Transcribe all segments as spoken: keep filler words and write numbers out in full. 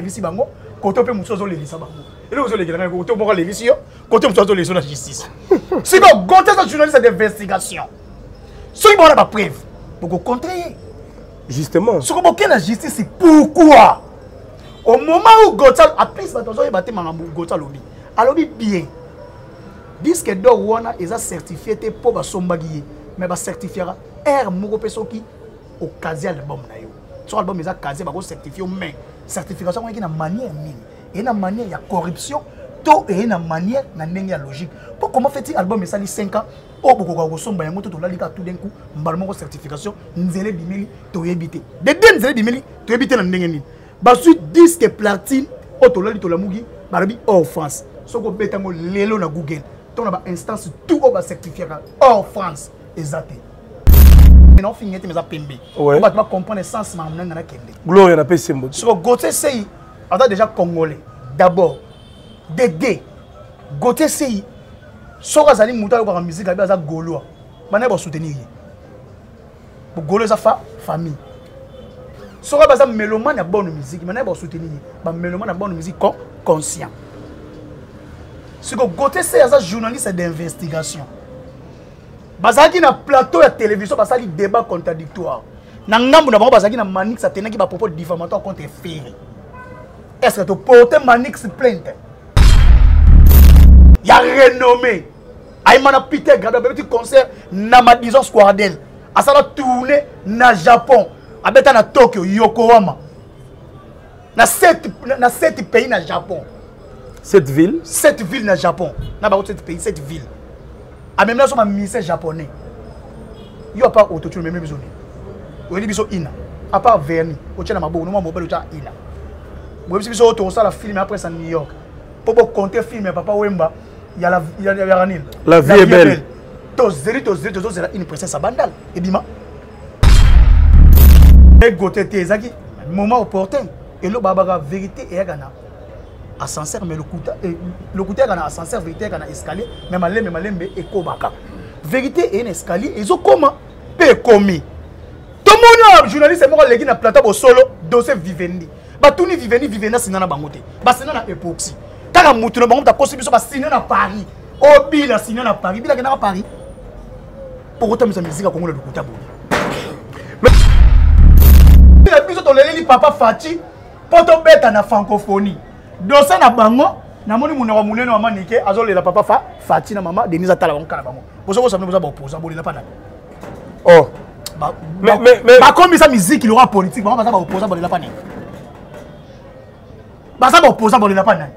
les bango côté pe musozo les lisa bango et le musozo les gars côté moko les lisa côté musozo les la justice si ba goté ça journaliste d'investigation ceux qui ont la preuve pour contrer justement ce que la justice c'est pourquoi au moment où Gotal a pris sa tension et battu Mangamou Gotal lobby a lobby bien disque d'or wana est certifié pour ba sombagier mais ba certifiera R moko peso qui au casier album na yo sur album est casier ba ko certifié mais certification qui na manière mine et na manière il y a corruption tout et na manière na ndenge ya logique pour comment fait-il album est ça cinq ans au boko ko somba yango tout la lika tout d'un coup mbalmo ko certification nzele bimeli to yebité de den nzele bimeli to yebité na ndenge ni ba suite disque platine otolali to la mugi barabi offense soko betango lelo na Google ton na ba instance tout au ba certifié offense exacte non finité mais a pembe on va comprendre sens ma mna na kende gloire na pesi mbo soko Gauthier Sey ata déjà congolais d'abord dédé Gauthier Sey soko azali muta ko musique abi aza gaulois bana ba soutenir pour gaulois fa famille soko baza mélomane na bonne musique bana ba soutenir ba mélomane na bonne musique conscient soko Gauthier Sey aza journaliste d'investigation bazaki na plateau ya télévision basali débat contradictoire na ngambu na bango bazaki na manix atenaki ba propos diffamatoire contre Ferry est-ce que tu portes manix plainte il y a renommé aimana Peter Gabriel petit concert na madison square d'elle asala tourner na Japon abeta na Tokyo Yokohama na sept na sept pays na Japon sept villes sept villes na Japon na ba sept pays sept villes à même là, sur ma ministère japonais, il n'y a pas autotune, mais même besoin. Il y a des bisous ina, à part vernis, au tien à ma boue, nous m'appelons ina. Moi, je suis autour ça la film après ça New York. Pour compter film, papa Wemba, il y a la il y a la vie. La vie est belle. Tous zéro, tous zéro, tous zéro, une princesse à bandal. Et bima. Et goûter tes agis, moment opportun. Et le babara vérité et agana. Ascenseur mais le couta le couta gana ascenseur vérité gana escalier même allé même allé mais ekobaka vérité et un escalier ils ont comment pe commis tout le monde journaliste et moi les na plateau bo solo dossier Vivendi ba tuni Vivendi Vivendi sinana bangote ba sinana epoxy kaka mutu na bango ta possible ba sinana Paris obila sinana Paris bila gana Paris pour autant mes musique kongo le couta bo mais la biso to leli papa Fati poto beta na francophonie dossier na bango na moni munoko munene wa manike azolela papa fa Fati na mama Denise atala bango kana bango boso boso boso ba opposer bolela pana oh ba, mais mais mais ba comme ça musique il aura politique ba ba opposer bolela pana ba ça ba opposer bolela pana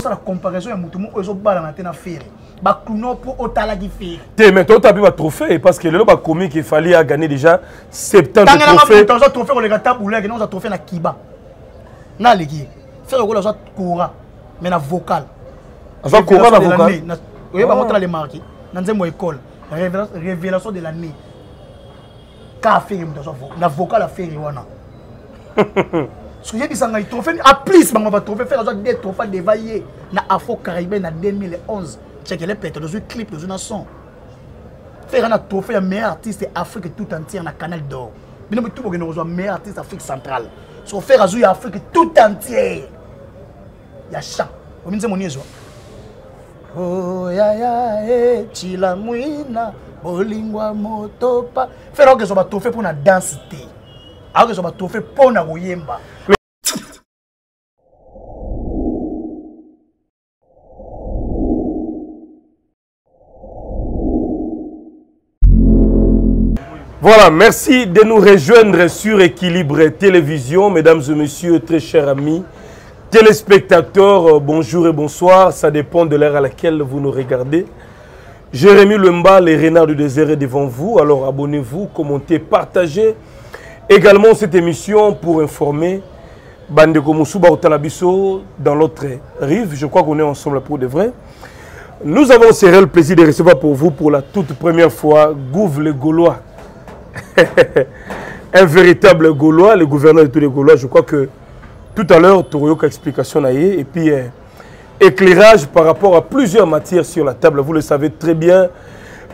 ça la comparaison ya mutu mo ezo bala na tena faire ba clown pour otala gi faire té mais toi tu as bu ba trophée parce que le ba comique il fallait a gagner déjà soixante-dix trophées tant que trophée on les taboulé que non ça trophée na Kiba na leki faire ko la soit courant mais na vocal avant courant na vocal oui ba montre les marqué na nzembo école révélation de l'année ka faire mto soit na vocal a faire wana soyez disanga trophée a plus ba va trouver faire soit des trophées dévaillé na Afro Caribbean na deux mille onze check les plateaux de clip de une son faire na trophée à meilleur artiste Afrique tout entière na Canal d'Or bino tout bo geno soit meilleur artiste Afrique centrale so faire azou ya Afrique tout entière ya chant o minze moniezo oh ya ya e chila muina bolingwa motopa faire que so ba trophée pour na danse té a que so ba trophée pour na koyemba Voilà, merci de nous rejoindre sur Équilibre Télévision, mesdames et messieurs, très chers amis, téléspectateurs, bonjour et bonsoir, ça dépend de l'heure à laquelle vous nous regardez. Jérémy Lemba, les renards du désert est devant vous, alors abonnez-vous, commentez, partagez également cette émission pour informer Bandeko Moussou Bautalabiso dans l'autre rive, je crois qu'on est ensemble pour de vrai. Nous avons serré le plaisir de recevoir pour vous pour la toute première fois Gouv le Gaulois. Un véritable Gaulois, le gouverneur de tous les Gaulois. Je crois que tout à l'heure, Torioka explication et puis euh, éclairage par rapport à plusieurs matières sur la table. Vous le savez très bien,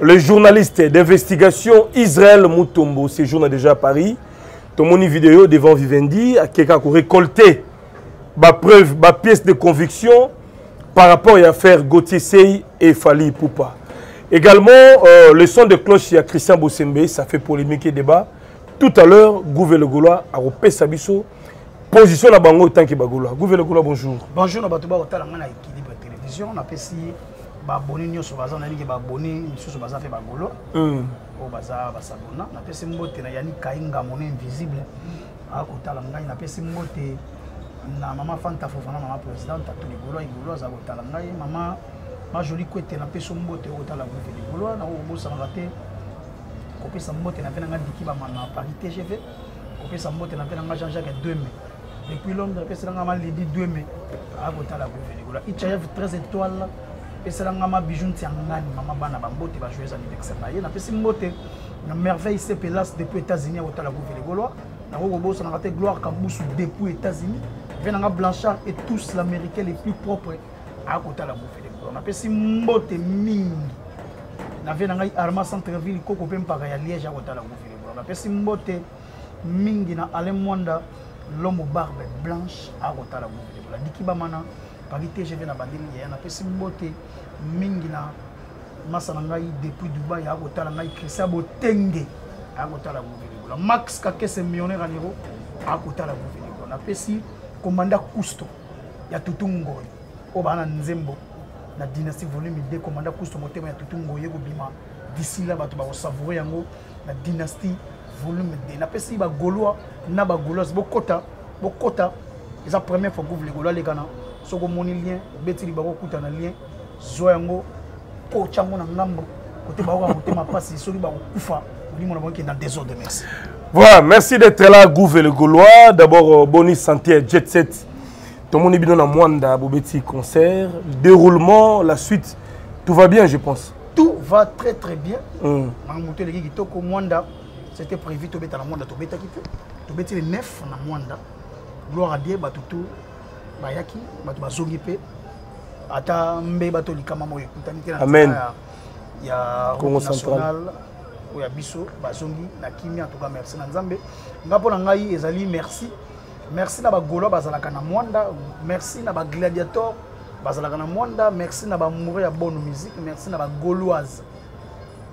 le journaliste d'investigation Israël Mutombo séjourne déjà à Paris. Tout mon vidéo devant Vivendi, qui a récolté ma preuve, ma pièce de conviction par rapport à l'affaire Gauthier Sey et Fally Ipupa. Également, euh, le son de cloche à Christian Bossembe, ça fait polémique et débat. Tout à l'heure, Gouv le Gaulois a repé Sabiso. Position la bango tant que Bagoulois. Gouv le Gaulois, bonjour. Bonjour, nous avons Équilibre Télévision. Nous abonné nous sur bazar nani ke abonné sur sur bazar fait bagolo hum au bazar basabona na pesi mbote na yani kainga moné invisible a kotala ngai na pesi mbote na maman Fanta Fofana maman présidente tout le golo igolo za kotala ngai maman ma jolie kwete na pesi mbote kotala Gouv le Gaulois na obo sa raté ko pesi mbote na pena ngai Dikibamana parité G V ko pesi mbote na pena ngai Jean-Jacques deux mai depuis Londres na pesi ngai mali deux mai a kotala Gouv le Gaulois il chef treize étoiles. Et c'est là que ma bijou tient en âme, maman Bana Bambote va jouer à l'anniversaire. Il y a un moté, la merveille c'est Pélas depuis les États-Unis à la Gouv le Gaulois. La Robobo, on a raté gloire Kamboussou depuis les États-Unis. Venant à Blanchard et tous l'Américain les plus propres à côté de la Gouv le Gaulois. On a passé moté ming. On a venant à Arma Centreville, Kokopem par Liège à côté de la Gouv le Gaulois. On a passé moté ming dans Alain Mwanda, l'homme aux barbes blanches à côté de la Gouv le Gaulois. Dikibamana. Parité, je viens à Badine, il y a un peu de beauté, Mingina, Massanangaï, depuis Dubaï, à Gotalangaï, Christian Botenge, à Gotalangaï, Max Kake, c'est millionnaire à Nero, à Gotalangaï, on a pessi, commandant Cousteau, il y a Tutungo, Obana Nzembo, la dynastie volume deux, commandant Cousteau, Motema, Tutungo, Yegobima, d'ici là, Batuba, Savoué, la dynastie volume deux, la pessi, Gaulois, Naba Gaulois, Bokota, Bokota, c'est la première fois que vous voulez Gaulois, les Ghana. Si vous avez un lien, vous avez un lien, vous avez un lien, vous avez un lien, vous avez un désordre. Merci. Voilà, merci d'être là, Gouv le Gaulois. D'abord, bonne santé, Jet Set. Tout le monde est bien dans le monde, dans concert. Déroulement, la suite, tout va bien, je pense. Tout va très très bien. C'était prévu, tout le monde est le neuf dans le monde. Gloire à Dieu, tout. Bayaki, Bazongipe, Ata Mbebato Likamamo, Amen. Il y a Congo Central, il y a Bisso, Bazongi, Nakimi, en tout cas, merci Nanzambe. Ngaponangaï, Ezali, merci. Merci Naba Golo, Bazalakana Mwanda, merci Naba Gladiator, Bazalakana Mwanda, merci Naba Mouré à bonne musique, merci Naba Gauloise.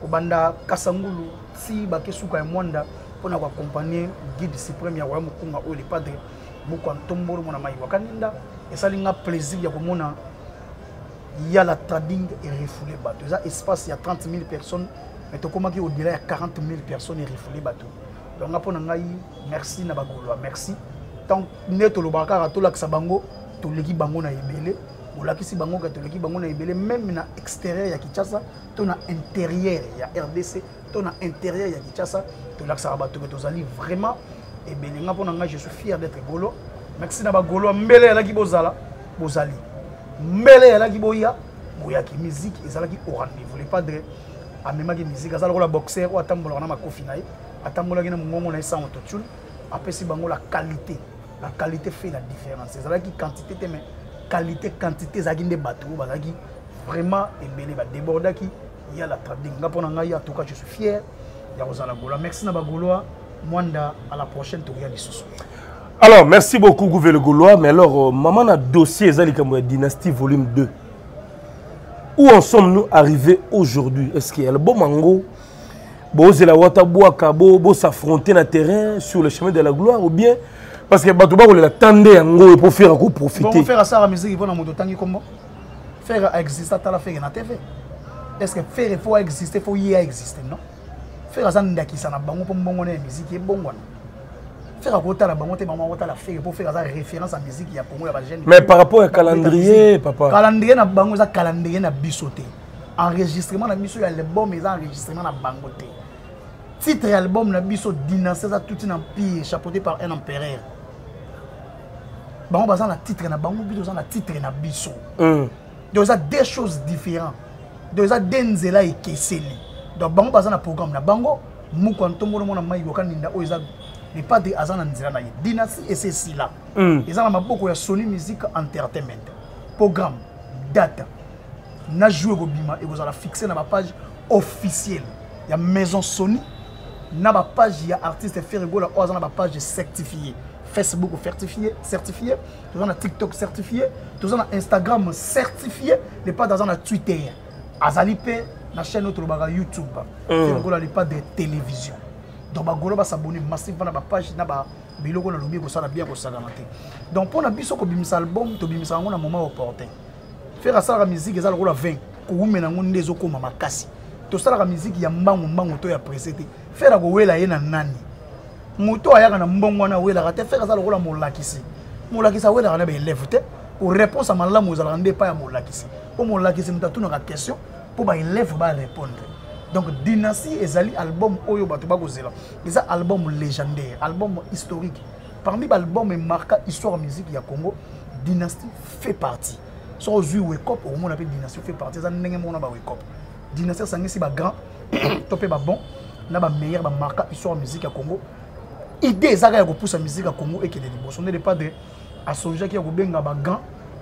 Obanda Kasangulu, si Bakesuka et Mwanda, pour accompagner guide suprême ya Wamukunga ou les padres. Et ça, il y a plaisir, il y a la trading et refoulé. Il y a espace, il y a trente mille personnes, mais il y a quarante mille personnes et refoulé. Donc, merci, merci. Tant que même à l'extérieur, il y a Kinshasa, tout à l'intérieur, il y a R D C, tout à l'intérieur, il y a Kinshasa, tout à vraiment. Et bien, je suis fier d'être Golo. Merci à Golo. Mbele à la Gibozala, Bozali. Mbele à la Giboya, Mouyaki musique, et Zalaki Oran. Vous voulez pas dire à Memagi musique, à Zalola boxeur, ou à Tambolana Kofinaï, à Tambolana Mongolais sans autotune. Après, c'est la qualité. La qualité fait la différence. C'est Zalaki quantité, mais qualité, quantité, Zagin de bateau, Bazagi. Vraiment, et bien, débordaki, il y a la trading. En tout cas, je suis fier. Merci à Golo. Mwanda, à la prochaine, tu regardes les sous. Alors, merci beaucoup, Gouv le Gaulois. Mais alors, euh, maman a dossier, Zali Kamoué, Dynastie volume deux. Où en sommes-nous arrivés aujourd'hui? Est-ce qu'il y a le bon mango? Bon, c'est la Watabou, Kabo, bon, s'affronter dans le terrain sur le chemin de la gloire ou bien? Parce que Batouba, on l'attendait en gros pour faire un coup profiter. Bon, faire ça à la musique, ils vont dans mon temps, comment? Faire exister, t'as la faire dans la T V. Est-ce que faire, il faut exister, il faut y exister, non? Faire à Zandaki, ça n'a pas de musique et bon. Faire à Gota la Bamote, maman Gota la fait pour faire référence à la musique. Mais par rapport au calendrier, papa. Calendrier n'a pas de calendrier n'a bisoté. Enregistrement n'a bisoté, l'album est enregistrement n'a bangoté. Titre et album n'a bisoté, dynastie à tout un empire chapeauté par un empereur. Bon, la titre n'a bangoté, la titre n'a bisoté. Il y a deux choses différentes. Il y a deux Nzela et Kesseli. Donc, bango bazana programme na bango muko ntongo no mona mayi okaninda oza ne pas de azana nzira na ye dynastie et ceci là ezana maboko ya Sony Music Entertainment programme date na jouer go bima et vous allez fixer na ma page officielle ya maison Sony na ba page ya artiste Firigola oza na ba page certifiée Facebook certifié certifié toujours na TikTok certifié toujours na Instagram certifié les pas dans na Twitter azali pe na chaîne autre ba YouTube Firigola les pas de télévision donc ba golo ba s'abonner massivement na ba page na ba biloko na lobi ko sala bien ko sala maté donc pour na biso ko bimisa album to bimisa ngo na moment opportun faire ça la musique ezali ko la vingt ko umena ngo ndezo ko mama kasi to sala la musique ya mbango mbango to ya précédé faire ko wela yena nani Mouto ayaka na mbongo na wela ka te faire ça le rôle molakisi molakisi wela na be élève te ou réponse à malamu za rende pas ya molakisi pour molakisi muta tout na question pour ba élève ba répondre donc dynastie ezali album oyo bato ba kozela eza album légendaire album historique parmi ba album marquant histoire musique ya Congo dynastie fait partie so zui wekop au monde appelle dynastie fait partie za ndenge mona ba wekop dynastie sangisi ba grand topé ba bon na ba meilleur ba marquant histoire musique ya Congo idée ça qui pousse la musique à Congo et qui est libre n'est pas de à songer qui a benga bagan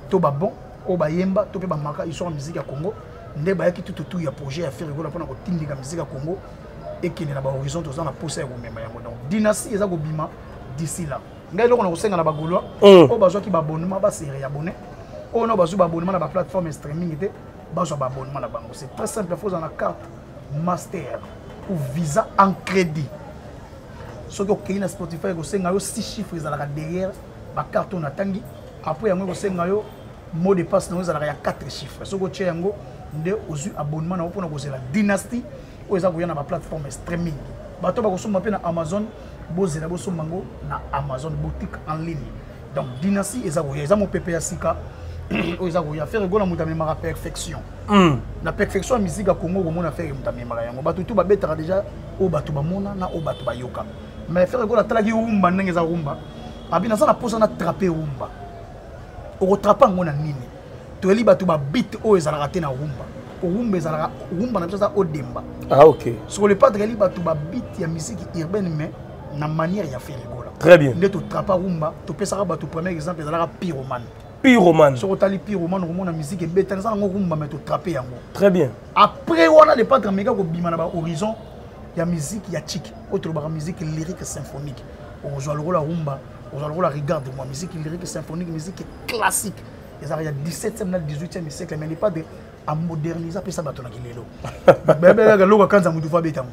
to babon o bayemba to pe ba maka ils sont en musique à Congo ndé ba qui tout tout ya projet à faire rigola pour na kotinga musique à Congo et qui na ba horizon to ça na pousser au même yango donc dynastie ça ko bima d'ici là ngai loko na kosenga na ba Gaulois o ba zo ki ba abonnement ba série abonné o no ba zo ba abonnement na ba plateforme streaming té ba zo ba abonnement na bango c'est très simple faut en la carte master ou visa en crédit ce que vous avez Spotify, vous avez six chiffres derrière la carte. Après, vous avez mot de passe, vous avez quatre chiffres. Ce que vous avez un abonnement pour la dynastie, vous avez une plateforme streaming. Vous avez Amazon, vous avez Amazon boutique en ligne. Donc, dynastie, vous avez un P P A C K, vous avez fait la perfection. La perfection de la musique, vous avez fait la perfection. Vous avez déjà au Batubamona, au Batubayoka. Mais faire quoi la traque rumba n'engeza rumba. Abina ça la pose on a trappé rumba. On retrape on a nini. Tu es libre tu vas bite au ils allaient rater na rumba. Rumba ils allaient rumba n'importe ça au demba. Ah ok. Sur les pas très libre tu vas bite y a musique urbaine mais na manière y a faire quoi là. Très bien. Ne tu trappes rumba tu peux ça rabat tu premier exemple ils allaient pyromane. Pyromane. Sur les pyromane on a musique bête ça on rumba mais tu trappes yango. Très bien. Après on a les pas très méga go bimana ba horizon. Il y a musique, il y a chic, autre part musique lyrique symphonique. Aujourd'hui la rumba, aujourd'hui la regarde moi musique lyrique symphonique, musique classique. Il y a dix-septième, dix-huitième siècle, mais il n'y a pas de à moderniser puis ça bateau na kilelo. Mais mais le logo quand ça me doit bêta.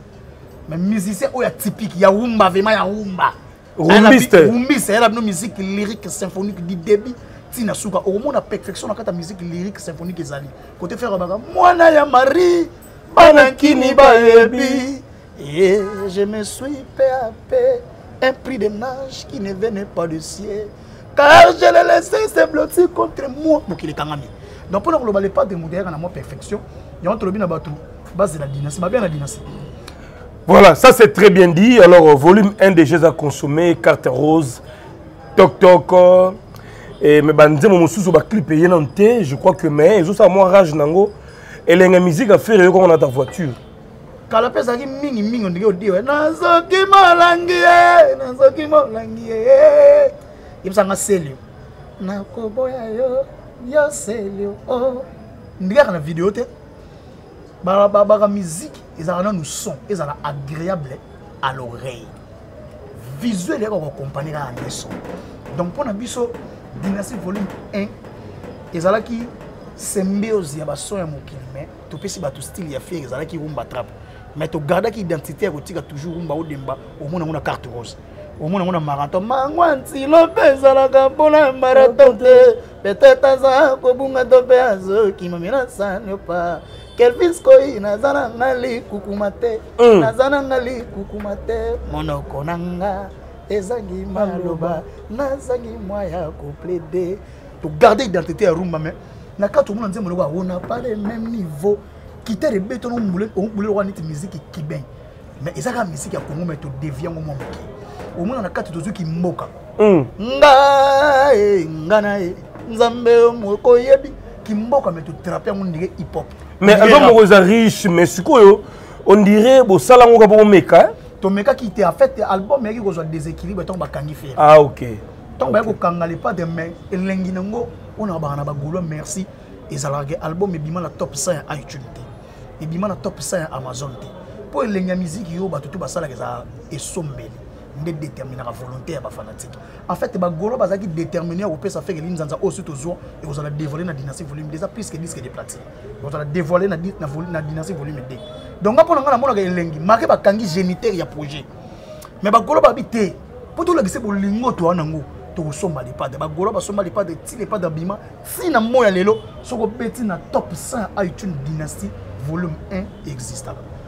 Mais musicien oya typique, il y a rumba vraiment il y a rumba. Rumbiste. Rumbiste, elle a une musique lyrique symphonique du début. Tina suka au monde a perfection dans la musique lyrique symphonique ezali. Côté faire baga, moi na ya Marie, bana kini baby. Et je me suis paix à paix, un prix de nage qui ne venait pas du ciel, car je l'ai laissé se blottir contre moi. Donc, il est quand même. Donc, pour ne parler pas de modèle à la perfection, il y a un trop bien à battre. Base de la dynastie, ma bien la dynastie. Voilà, ça c'est très bien dit. Alors, volume un des jeux à consommer, carte rose, toc toc. Et mes bandits, mon sous va clipper, je crois que mais, je sais, moi, rage, nango, et la musique à faire, on a ta voiture. Quand la personne qui mingi mingi on dit qu'il est nazokimalangié, nazokimalangié, il me semble sérieux. Na koboya yo, yo sérieux. Oh, n'importe quelle vidéo te, bah bah bah la musique, ils ont nous son, ils ont agréable à l'oreille. Visuel et on accompagne la chanson. Donc pour n'abuser, dynastie volume un, ils ont là qui symbiose y a bas son et mokil mais tu peux si bas tu style y a fait ils ont là qui rumba trap. Mais tu gardes l'identité, tu as toujours un peu de temps, au moins une carte rose. Au moins un marathon. Si Lopez a la capote, un marathon, peut-être un peu de temps, qui me menace à ne pas. Quel fisco, il n'a pas de coucoumate, il n'a pas de coucoumate, monokonanga, les agima loba, les agima ya complété. Tu gardes l'identité à Rumba, mais la carte rose, on n'a pas le même niveau. Quitter les bétons, on voulait une musique qui baigne. Mais ils ont la musique qui a commencé à dévier au moment où on a quatre qui moquent. Ngaï, Nganaï, Nzambe, Mokoyebi, qui moquent, mais tu trappes, on dirait hip-hop. Mais avant, on est riche, mais c'est quoi? On dirait que ça, on va pas mettre. Ton mec qui t'a fait l'album, il y a un déséquilibre, tu vas cangifer. Ah, ok. Tu vas cangifer pas de main, et l'enguinango, on a un bagoulo, merci. Ils ont l'album, mais bien la top cent à iTunes. Et bien la top cent Amazon. pour les musique yo ba tout ba sala ça et sombeli ndé déterminer la volonté ba fanatique en fait ba golo ba qui déterminer au peut ça fait que les nzanza au suite aux et vous allez dévoiler la dynastie volume déjà plus que disque de platine vous allez dévoiler la la dynastie volume deux donc pour nga la mona elengi marqué ba kangi génitaire ya projet mais ba golo ba bité pour tout le gise pour lingo to nango to somba les pas de ba golo ba somba les pas de ti les pas d'abima si na moya lelo soko beti na top cent iTunes dynastie volume un existe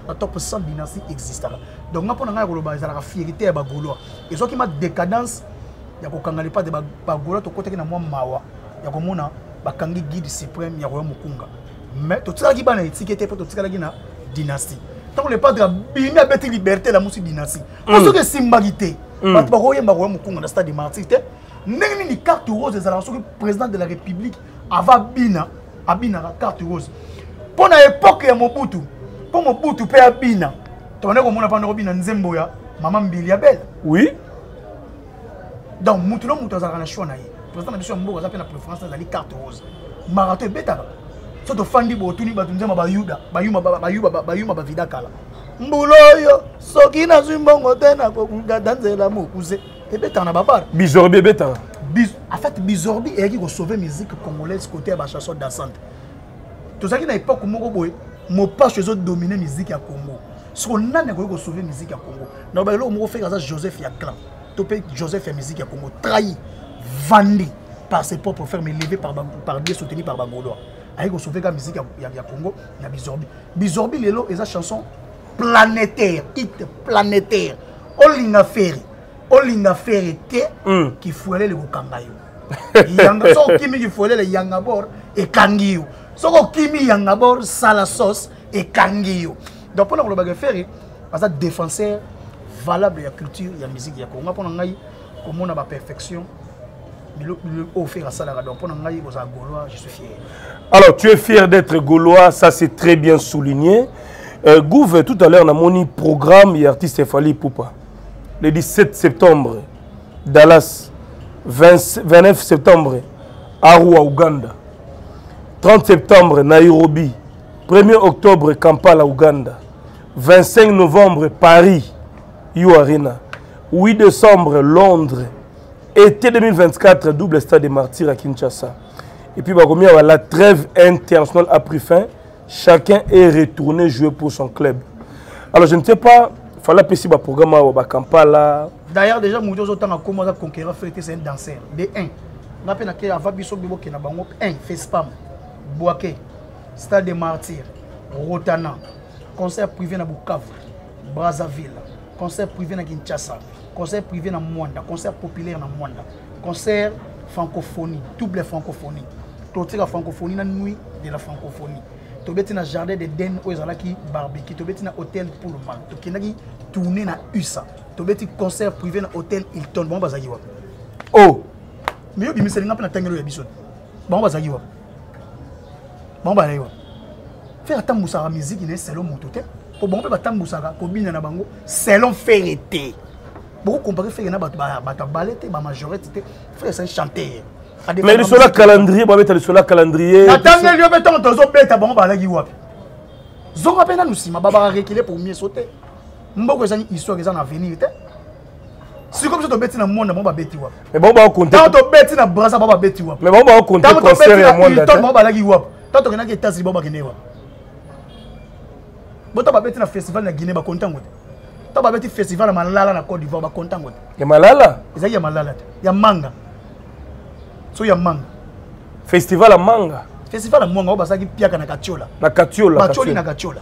la top cent dynastie existe donc on a la fierté des Gaulois et ceux qui m'a décadence il y a qu'on n'allait pas des Gaulois tout côté qui n'a moins mawa il y a comme on a bakangi guide suprême il y a Royaume Mukunga mais tout ça qui va étiqueté pour tout ça qui na dynastie tant les padres bien à bête liberté la musique dynastie parce que c'est magité parce que Royaume Royaume Mukunga le Stade des Martyrs n'importe ni carte rose des alliances que président de la République avant bina abina la carte rose pour l'époque de Mobutu, pour Mobutu, il y a Bina. Tu connais comment on a parlé de Bina Nzemboya, Maman Mbili Abela. Oui. Donc, Moutou, Moutou, ça a choisi. Le président de la Mbogo, ça a fait la préférence dans les cartes roses. Marathon est bête. Si tu fais un peu de temps, tu as dit que tu as dit que tu as dit que tu as dit que tu as dit Bizorbi bête. En fait, Bizorbi est qui a sauvé la musique congolaise côté à la chanson dansante. Tout ça qui n'a époque où mon pas chez eux dominer la musique à Congo. Ce qu'on a, c'est sauver la musique à Congo. Nous avons fait grâce à Joseph Yaklan. Joseph fait musique à Congo. Trahi, vendu par ses propres frères, mais élevé par Dieu, soutenu par Bangolo. Il a sauvé la musique à Congo. Il y a Bizorbi. Bizorbi, c'est une chanson planétaire. Hit planétaire. Olinga Ferry. Olinga Ferry qui fouillait le Kangayo. Il y a un qui fouillait le Yangabor et Kangiyo. Soko kimi yangabor sala sauce et kangiyo. Donc pour nous le faire, parce que défenseur valable de la culture, de la musique, de la Congo. Pour nous, comme on a la perfection, mais le offert à Salara. Donc pour nous, vous êtes Gaulois, je suis fier. Alors tu es fier d'être Gaulois, ça c'est très bien souligné. Euh, Gouv, tout à l'heure, dans mon programme, il y a l'artiste Fally Ipupa. Le dix-sept septembre, Dallas. vingt-neuf septembre, Arua, Ouganda. trente septembre, Nairobi. premier octobre, Kampala, Ouganda. vingt-cinq novembre, Paris, U Arena. huit décembre, Londres. Été deux mille vingt-quatre, double Stade des Martyrs à Kinshasa. Et puis, la trêve internationale a pris fin. Chacun est retourné jouer pour son club. Alors, je ne sais pas, il fallait que le programme à Kampala. D'ailleurs, déjà, nous avons commencé à conquérir, c'est un danseur. De un. On a appelé à Vabiso Bibo qui n'a pas un, fait spam. Boaké, Stade des Martyrs, Rotana, concert privé dans Bukavu, Brazzaville, concert privé dans Kinshasa, concert privé dans Mwanda, concert populaire dans Mwanda, concert francophonie, double francophonie, clôture la francophonie dans la nuit de la francophonie. Tu es dans le jardin de Den Oezalaki Barbecue, tu es dans l'hôtel Pullman, tu es tourné dans U S A, tu es dans concert privé dans l'hôtel Hilton. Bon, Bazagiwa. Oh! Mais je ne sais pas si tu es dans le jardin. Bon, bah, faire tant de musique, c'est l'homme tout. Pour bon, tant de moussara, combine à bango, c'est l'homme ferreté. Beaucoup comparer faire une balette, ma majorité, frère, c'est un chanteur. Mais le soleil calendrier, on va mettre le soleil calendrier. Attends, il y a un temps, on va mettre bon, bah, là, il y a. Zora Benan aussi, ma baba a réquilé pour mieux sauter. M'boko, j'ai une histoire qui est en avenir. Si comme ça, tu bêtis dans le monde, tu vas bêtir. Mais bon, bah, on compte. Quand tu bêtis dans le bras, tu vas bêtir. Mais bon, bah, on compte. Quand tu bêtis dans le monde, tu tant que les États-Unis ne sont pas Guinée. Si tu as un festival de Guinée, tu es content. Si tu as un festival de Malala en Côte d'Ivoire, tu es content. Il y a Malala ? Il y a Malala. Il y a Manga. Il y a Manga. Festival de Manga. Festival de Manga, c'est Piaka na Katiola. Na Katiola. Macholi na Katiola.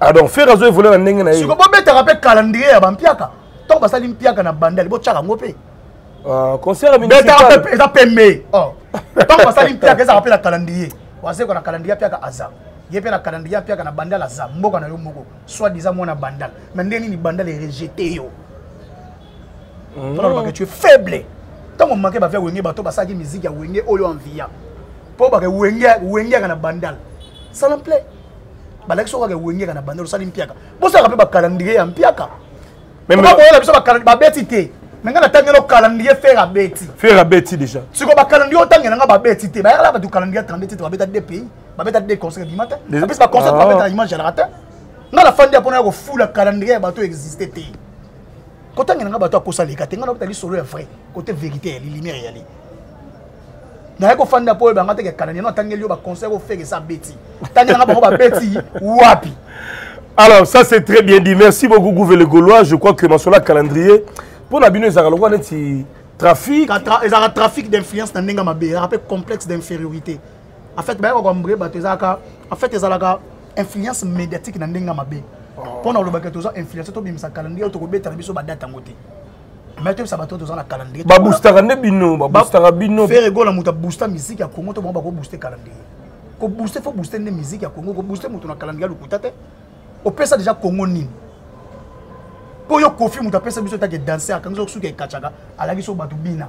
Ah donc, faire raison et voler la Nengue. Si tu as un calendrier, tu es un Piaka. Tu as un Piaka na Bandel, tu es un Piaka. Ah, concert municipal. Mais tu as un P M E. Tant que ça limpia que ça appelle la calendrier. On sait qu'on a calendrier piaka azam. Il y a la calendrier piaka na bandal azam. Mboka na yo moko. Soit disant moi na bandal. Mais ndeni ni bandal est rejeté yo. Parce que tu es faible. Tant qu'on manque ba faire wenge bato ba saki musique ya wenge oyo envia. Po ba ke wenge wenge na bandal. Ça leur plaît. Ba lekso ka ke wenge na bandal ça limpia ka. Bo ça rappelle ba calendrier ya piaka. Mais ba ko la biso ba calendrier ba betité. Mais quand tu as un calendrier, faire à bêtis. Faire à bêtis déjà. Si tu as un calendrier, tu as un bêtis. Tu as un calendrier, tu as deux pays. Tu as deux concerts du matin. Tu as un concert, tu as une image à la matin. nga la fandi apona ko fula calendrier bato exister té kota ngena bato ko salika té ngana botali solo ya vrai côté vérité li lumière ya li na ko fandi apo ba ngate ke calendrier no tangeli yo ba conseil ko faire ça bêti tangeli nga ba ko ba bêti wapi. Alors ça c'est très bien dit, merci beaucoup Gouv le Gaulois. Je crois que dans le calendrier pour la bino ezaka lokwa neti trafic ezaka trafic d'influence na ndenga mabé rappel complexe d'infériorité en fait ba ko kombre ba tezaka en fait ezalaka influence médiatique na ndenga mabé pour na lobaka toza influence to bimisa calendrier to ko betala biso ba date ngote mettez ça ba to toza na calendrier ba boostera ne bino ba boostera bino faire gola muta booster musique ya Congo to ba ko booster calendrier ko booster faut booster ne musique ya Congo ko booster muta na calendrier lokuta te. On peut ça déjà Congo nini. Pour yo confirme on appelle ça biso ta que danser quand so suka kachaka ala biso batu bina.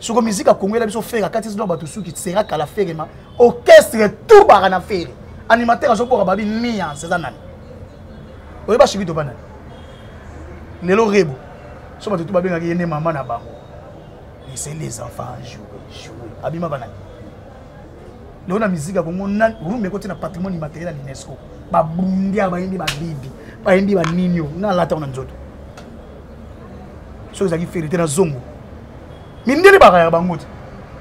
Soko musique a Congo la biso faire quand ils do batu suki sera kala ferema orchestre tout bara na faire. Animateur azo pour babi mia c'est ça nani. Oyo ba shikito bana. Nelo rebo. So batu babi ngaki yene maman na bango. Laissez les enfants jouer jouer. Abima bana. Leo na musique a Congo nan rumbe côté na patrimoine immatériel de l'UNESCO. Ba bundia ba indi ba bibi ba indi ba ninyo na lata ona nzoto so zaki ferite na zongo mindeli ba kaya bangote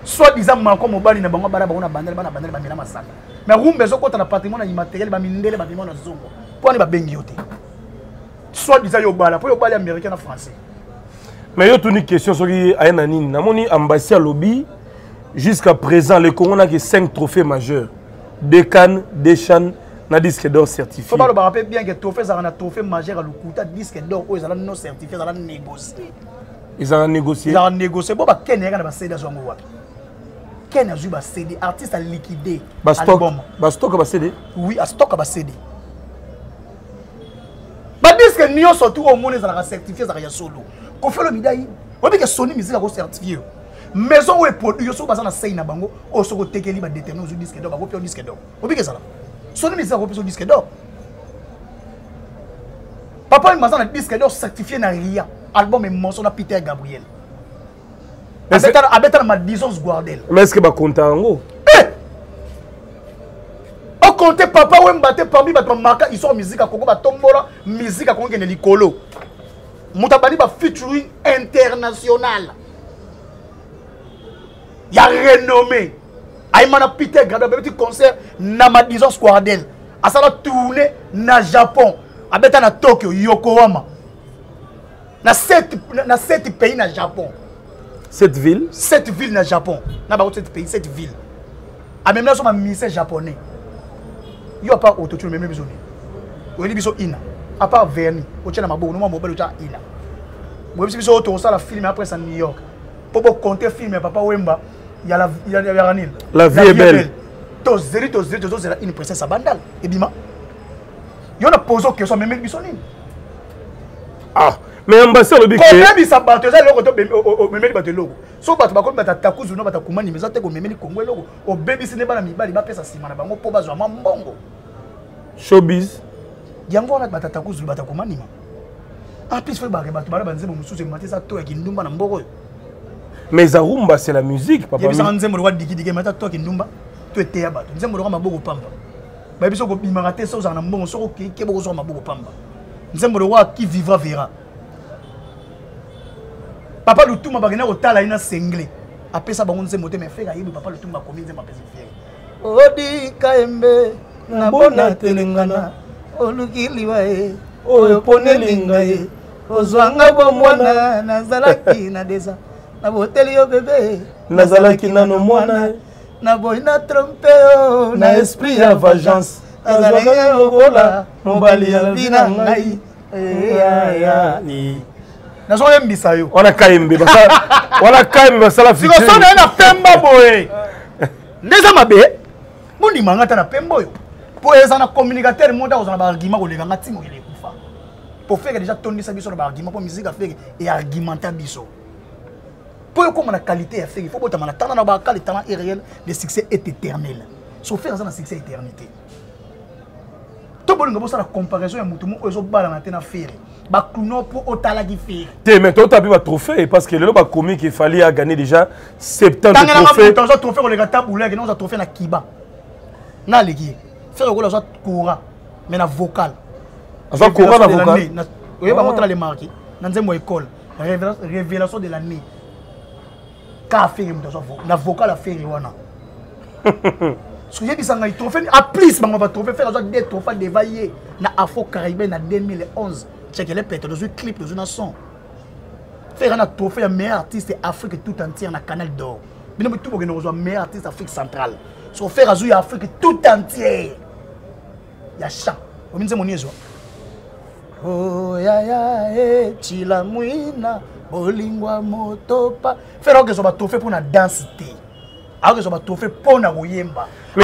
soit disant mako mobali na bango bara ba ona bandele bana bandele ba mina masaka mais rumbe zo kota na patrimoine immatériel ba mindele ba bimona zongo po ne ba bengi yote soit disant yo bala po yo bala américain na français mais yo toni question soki ayena nini na moni ambassade lobby jusqu'à présent le Congo n'a que cinq trophées majeurs des Cannes des Chan na disque d'or certifié. Faut pas le rappeler bien que trophée ça un trophée majeur à Lukuta disque d'or ils allaient non certifié, ils allaient négocier. Ils allaient négocier. Ils allaient négocier. Bon bah Ken est quand même cédé à son gouvernement. Ken a joué bah cédé. Artiste a liquidé. Bah stock. Bah stock bah cédé. Oui, à stock bah cédé. Bah disque Nyon surtout au monde ils allaient certifier ça rien solo. Qu'on fait le midai. On dit que Sony musique a certifié. Maison où est produit ils sont basés na Seine na Bango. Au soko tekeli bah déterminer sur disque d'or bah copier disque d'or. On dit que ça là. Son nom est un disque d'or. Papa il m'a dit un disque d'or certifié dans R I A. Album est mention de Peter Gabriel. Mais est-ce que va compter en haut? Eh! On compte papa ou m'battre parmi les marques, ils sont en musique à Congo, à Tombola, musique à Congo et Nicolo. Moutabani va featuring international. Il y a renommé. Aïmana Peter Gabriel a un petit concert dans ma disons Squadel. A sa tournée dans le Japon. A bêta na Tokyo, Yokohama. Na sept na sept pays dans le Japon. Sept villes, sept villes dans le Japon. Na ba sept pays, sept villes. A même là sur ma ministère japonais. Il y a pas autotune même besoin. Ou il biso ina. A part verni, au tchana mabo no mobile au tcha ina. Moi biso auto ça la film après ça New York. Popo compter film papa Wemba. Il y a la vie est la vie est belle. Tous les tous les tous les une princesse à Bandal. Et bima. Il y en a posé question même ils sont nés. Ah, mais ambassade le bique. Combien ils sont battus? Ils ont retomber au même battu logo. Sauf battu battu battu takus ou non battu kumani mais ça te gomme même Congo logo. Au baby c'est ne pas la mibali pas pèse à Simana bango pour baser maman bongo. Showbiz. Yango on a battu takus ou battu kumani ma. En plus faut barrer battu barrer banzé mon sous se mater ça toi qui nous demande bongo. Mais Zarumba, c'est la musique, papa. Il y a des gens qui ont dit que toi, tu es un peu de temps. Tu es un peu de temps. Tu es un peu de temps. Tu es un peu de temps. Qui vivra verra. Papa, le tout, ma bagna, au tal, il y a un cinglé. Après ça, on s'est monté, mais frère, papa, le tout, ma commune, c'est ma petite fille. Odi, Kaembe, la bonne Telengana, Olukiliwae, Oyoponelingae, Ozwanga, Bomwana, Nazalaki, Nadeza. Na boteli yo bébé nazalaki nano mwana na boy na trompé na esprit ya vengeance azalaki obola mobali ya bina ngai ya ya ni na so yembisa yo ona kaimbe basala ona kaimbe basala fiti siko sona na pemba boye ndeza mabe mundi mangata na pemba yo po eza na communicateur monda ozana ba argument ko lekanga timo ile kufa po faire déjà tondi sa biso na ba argument po musique a faire et argumenter biso. Pour qu'on ait la qualité, il faut que le talent est réel, le succès est éternel. Sauf faire ça, le succès est éternité. Tout le monde a la comparaison avec les gens qui ont fait la faire. Ils ont fait la faire. Mais toi, tu as vu le trophée parce que le comique, il fallait gagner déjà septembre. Tu as trophée, on a taboulé, on a trophée dans Kiba. Non, les gars, faire le courage, mais la vocale. révélation de l'année. Vous voyez, les marqués. Dans une école, révélation de l'année. Qu'a fait l'avocat l'a fait. Ce que j'ai dit, c'est trophée. À plus, on va trouver faire des trophées dévaillés. Na Afro Caribéen en deux mille onze. C'est qu'elle est pétée dans un clip, dans un son. Faire un trophée à meilleur artiste Afrique tout entière dans le canal d'or. Mais nous, tout le monde a un meilleur artiste Afrique centrale. Sauf faire un Afrique tout entière. Il y a chant. Vous me dites, mon Dieu. Oh, ya ya, eh, chila mouina, bolingwa motopa. Faire un trophée pour la densité.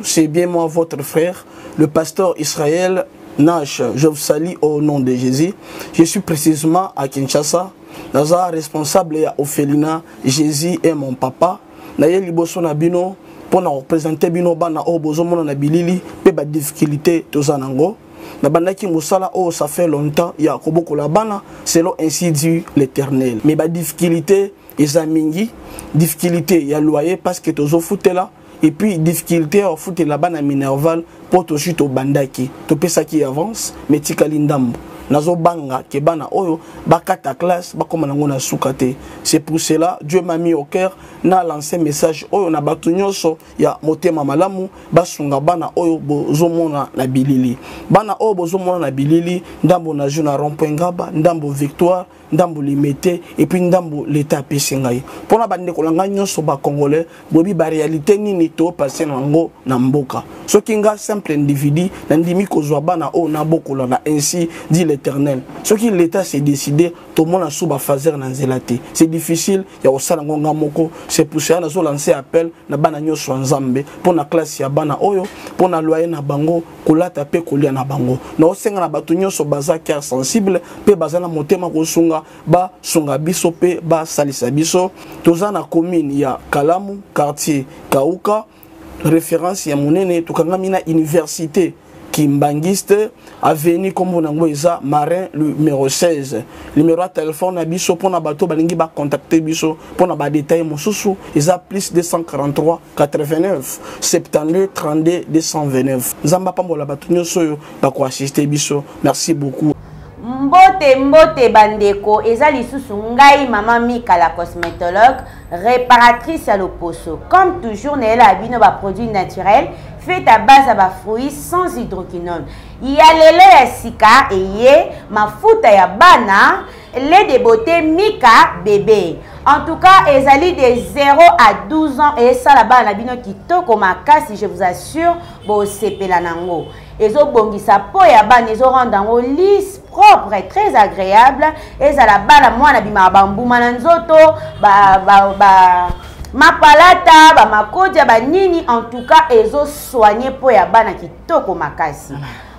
C'est bien moi, votre frère, le pasteur Israël Nash. Je vous salue au nom de Jésus. Je suis précisément à Kinshasa. Je suis responsable à Ophelina. Jésus est mon papa. Je suis liboso na bino pour représenter bino bana o bozomona na bilili pe ba difficulté tozanango. Na bandaki musala o ça fait longtemps ya koboko la bana selon ainsi dit l'Éternel. Mais ba difficulté ils ont mingi difficulté ya loyer parce que tozo fouté là et puis difficulté au fouté la bana minerval pour to chute au bandaki to pesa qui avance mais tikalindam nazo banga ke bana oyo bakata classe bakoma nango na sukate. C'est pour cela Dieu m'a mis au cœur na lancé message oyo na batu nyonso ya motema malamu basunga bana oyo bozomona na bilili bana oyo bozomona na bilili ndambo na juna rompoingaba ndambo victoire ndambo limité et puis ndambo l'état pesingai pona bande kolanga nyonso ba congolais bobi ba réalité nini to passer nango na mboka sokinga simple individu ndimi kozwa bana oyo na bokola na ainsi dit Éternel. Ce qui l'État s'est décidé, tout le monde a souba fazer dans zelaté. C'est difficile, il y a aussi un grand moko. C'est pour cela que nous avons lancé appel, na bananyo swanzambe, pour la classe ya bana oyo, pour la loyer na bango, kolata pe kolia na bango. Nous avons senga na batunyo so baza car sensible, pe baza na motema kosunga, ba sunga biso pe ba salisa biso. Toza na commune ya Kalamu, quartier Kauka, référence ya monene, tukangamina université. Kimbangiste avenue comme on a eza marin numéro seize numéro de téléphone na biso pona bato balingi ba contacter biso pona ba détail mosusu eza plus deux cent quarante-trois quatre-vingt-neuf soixante-douze trente-deux deux cent vingt-neuf nzamba pambola bato nyoso yo ba ko assister biso. Merci beaucoup. Mbote mbote bandeko eza lisusu ngai maman Mika la cosmétologue réparatrice à l'oposo comme toujours elle a bino ba produits naturels fait à base à fruits sans hydroquinone. Il y a les laits sika et ma foute à bana, lait de beauté Mika bébé. En tout cas, ils allaient de zéro à douze ans et ça là-bas la bino qui toko maka si je vous assure, bo sepelanango. Ils ont bongi sa peau et à ban ils ont rendu lisse propre et très agréable. Et ça là-bas la moi la bima bambou mananzoto ba ba ba ma palata, ba makodia, ba nini, en tout cas, ezo soigné pour ya bana kitoko makasi.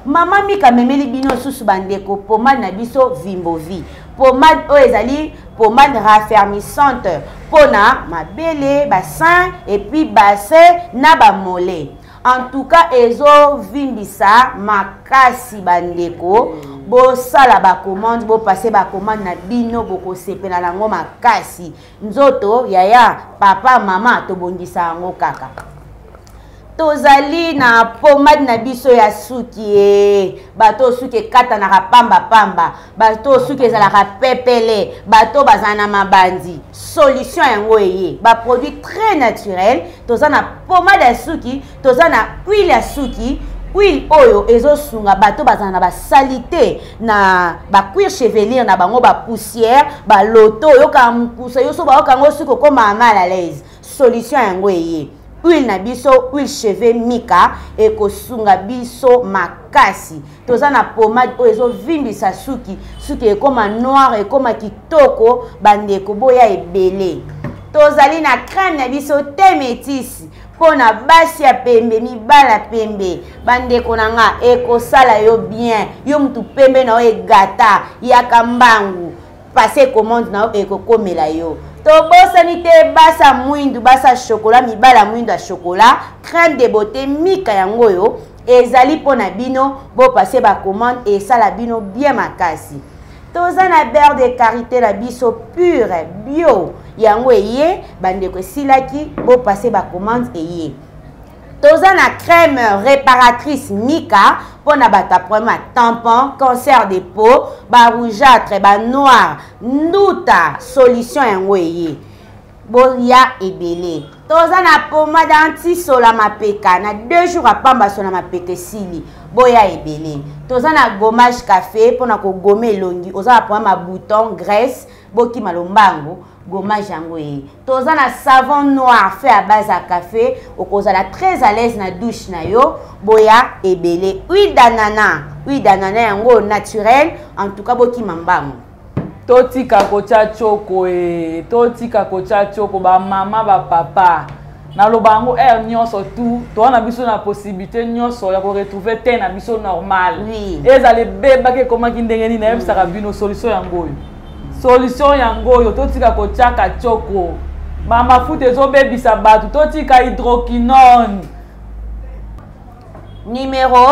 Maman Mika memeli bino sous bandeko, pomade na biso vimbovi. Pomade o ezali, pomade raffermissante. Pona, ma belle, bassin, et puis bassin, na ba mollet. En tout cas, ezo vimbisa, makasi bandeko. Bo sala ba commande, bo passe ba commande na bino boko sepe na lango makasi. Nzoto yaya papa mama to bongisa ngo kaka. Tozali na pomade na biso ya suki bato suki kata na rapamba pamba bato suki za la rapepele bato bazana mabandi. Solution yango eye ba produit très naturel tozana pomade ya suki tozana huile ya suki. Oui, oyo, ezo sunga bato bazana ba salité na ba cuir chevelu na bango ba poussière ba loto yo ka mpusa yo so ba okango suko ko mama la l'aise. Solution yango eye. Huile na biso, huile chevelu Mika e ko sunga biso makasi. Tozana pomade o ezo vimbisa suki, suki e koma noir e koma kitoko bandeko boya ebele. Tozali na crème na biso te métisse. Pona basi ya pembe mibala pembe bandeko nanga eko sala yo bien yo mtu pembe na e gata ya kambangu passe commande na eko komela yo tobosa ni te basa mwindu basa chocolat mibala mwindu ya chocolat crème de beauté Mika yango yo ezali pona bino bo passe ba commande et sala bino bien makasi tozana beurre de karité la biso pure bio. Yango eye, bandeko silaki, bo passe ba commande eye. Toza na crème réparatrice Mika pour na bata problème tampon, cancer des peaux, ba rougeâtre, ba noir, nouta solution envoyée. Boria et belé. Toza na pomade anti solamapeka na deux jours à pamba solamapeka sili. Boya et belé. Toza na gommage café pour na ko gommer longi. Oza na problème à bouton graisse, boki malombango. Gommage envoyé. Toza na savon noir fait à base à café, okoza la très à l'aise na douche na yo, boya ebelé. Huile d'ananas, huile d'ananas yango naturel, en tout cas boki mambango. Toti kakocha choko e, toti kakocha choko ba mama ba papa. Na lobango er nyonso tout, to na biso na possibilité nyonso ya ko retrouver te na biso normal. Oui. Ezale beba ke koma kindengeni na yebisa ka bino solution yango. Solution yango yo totika kochaka choko mama foot ezo baby sabatu totika hydroquinone numéro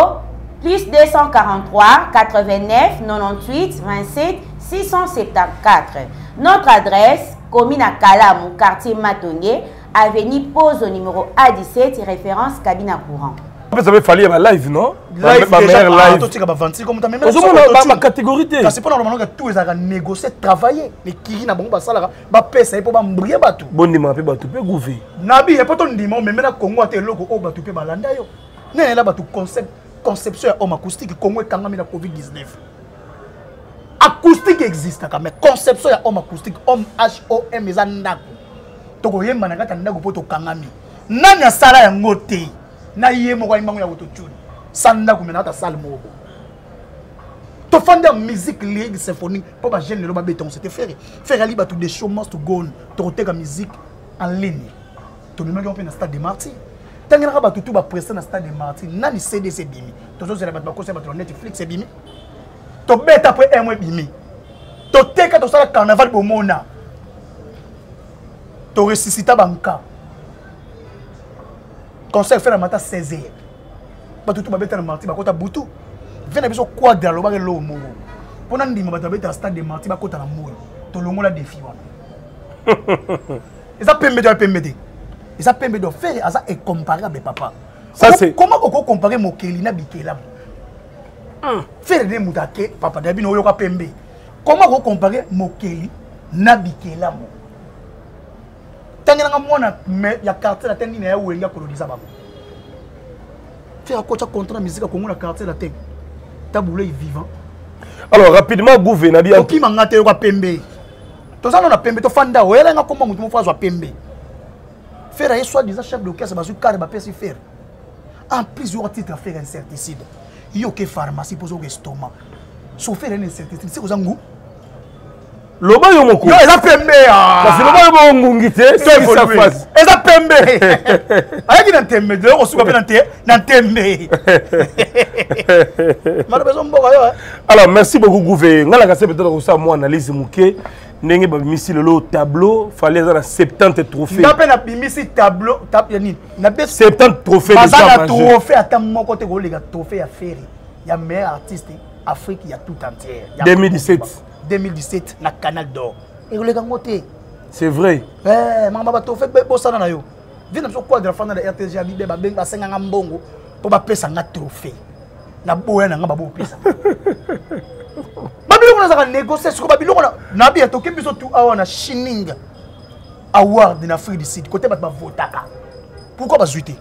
plus deux cent quarante-trois quatre-vingt-neuf quatre-vingt-dix-huit vingt-sept six cent soixante-quatorze. Notre adresse commune à Kalamou, quartier Matongé, avenue Pose au numéro A dix-sept, référence cabine à courant. Vous avez fallu ma live, non? Live, ma mère live. Ma catégorie. C'est pas normalement que tous les gens négocient, travailler. Mais qui n'a pas ça là? Ma paix, c'est pour m'embrier. Bon, il m'a fait battu, gouver. Nabi, il n'y a pas de dimanche, mais maintenant, Congo a été logo, oh, battu, balanda. Non, il a battu concept, conception homme acoustique, Congo est quand même la Covid dix-neuf. Acoustique existe, mais conception homme acoustique, homme H O M, ils ont n'a pas. Donc, il y a un managata n'a pas de kangami. Non, il y a ça là, un moté. Naïe moga imangu ya wototune. Sanda kumenata salmo. Tofanda musique ligue symphonique pour ba jeune le ba béton c'était faire. Faire ali ba tout des show must go on. Toteka musique en ligne. To meme ko pe na stade des Martyrs. Tangana ba tout ba presser na stade des Martyrs. Nani C D C bimi. Tozo zela ba ko se ba Netflix bimi. To bête après un mois bimi. Toteka to sala carnaval bomona. To ressuscita banka. Conseil fait un matin seize heures. Pas tout le monde a marti, pas Butu. Venez à quoi de l'eau, l'eau, mon. Pendant que vous avez un stade de marti, pas de la moule. Tout le monde a défi. Et ça peut me dire, et ça peut me dire, faire ça est comparable, papa. Comment vous comparez mon Kelina Bikela? Faire des moutake, papa, d'habitude, on aura pembe. Comment vous comparez mon Kelina Bikela? Mais il y a quartier la tête, il y a où il y a colonisé. Faire un contre la musique, comment la quartier la tête. Taboulé est vivant. Alors rapidement, Gouvé, Nabi. Qui m'a gâté au Pembe? Tout ça, on a Pembe, tout Fanda, ou elle a comment on fait à Pembe. Faire un soit disant chef d'orchestre, parce que car il va pas se faire. En plusieurs titres, faire un certicide. Il y a une pharmacie pour son estomac. Sauf faire un certicide, c'est aux angous. Le bas est mon coup. Parce que le bas est mon coup. C'est ça face. Et ça pembe. Avec un thème, on se voit bien dans le thème. Alors, merci beaucoup, Gouvé. On a cassé peut-être ça, moi, analyse Mouké. On a mis le tableau. Il fallait avoir soixante-dix trophées. On a mis le tableau. soixante-dix trophées. On a trophée à Tammo côté. On a trophée à Ferry. Il y a meilleur artiste Afrique, il y a tout entière. deux mille dix-sept. deux mille dix-sept, na Canal d'Or. Et vous les gangotez. C'est vrai. Eh, maman, bateau fait beau ça dans yo. Viens nous quoi de la fin de la R T G à Bibé, Babé, Bassé, Nambongo, pour Babé, ça n'a trophée. N'a beau, n'a pas beau, pisse. Babé, on a négocié ce que Babé, on a bien toqué, puis surtout, on a Shining Award en Afrique du Sud, côté Babé, Votaka. Pourquoi pas zuiter?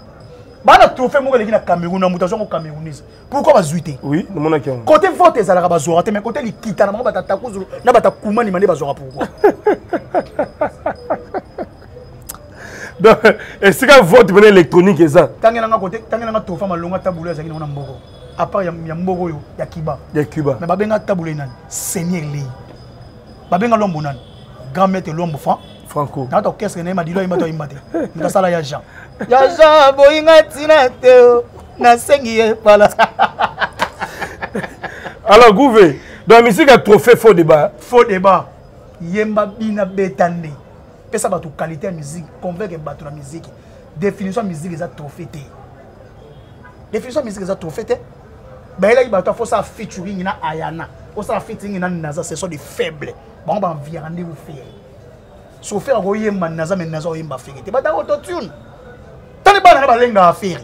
Bana trophée moi les na Cameroun na mutation au Camerounais. Pourquoi va zuiter? Oui, le monde qui côté vote za la bazora mais côté li kita na ba takuzu na ba takuma ni mande bazora pourquoi? Donc est-ce que vote venait électronique ça? Tangena nga côté tangena nga trophée malonga tabula za ki na mboko. À part ya mboko yo ya Cuba. Ya Cuba. Mais ba benga tabula nan seigneur li. Ba benga lombo nan. Grand maître lombo franc. Franco. Dans ton caisse, il m'a dit, il m'a dit, il m'a dit, il m'a dit, il y a Jean. Il y a Jean, il m'a dit, il m'a dit, il m'a dit. Alors, Gouvé, dans la musique, il y a un trophée faux débat. Faux débat. Il y a un bétané. Parce que la qualité de la musique, convaincre la musique. Définition de la musique, c'est un trophée. Définition de la musique, c'est un trophée. Ben là, il y a un featuring, il y a Ayana. Il y a un featuring, il y a Naza. Ce sont des faibles. Bon, ben, on vient rendez-vous faire. Sauf faire un royaume, mais naza, mais naza, royaume, bah, férité. Bah, t'as autotune. T'as les balles, t'as les balles, t'as les balles,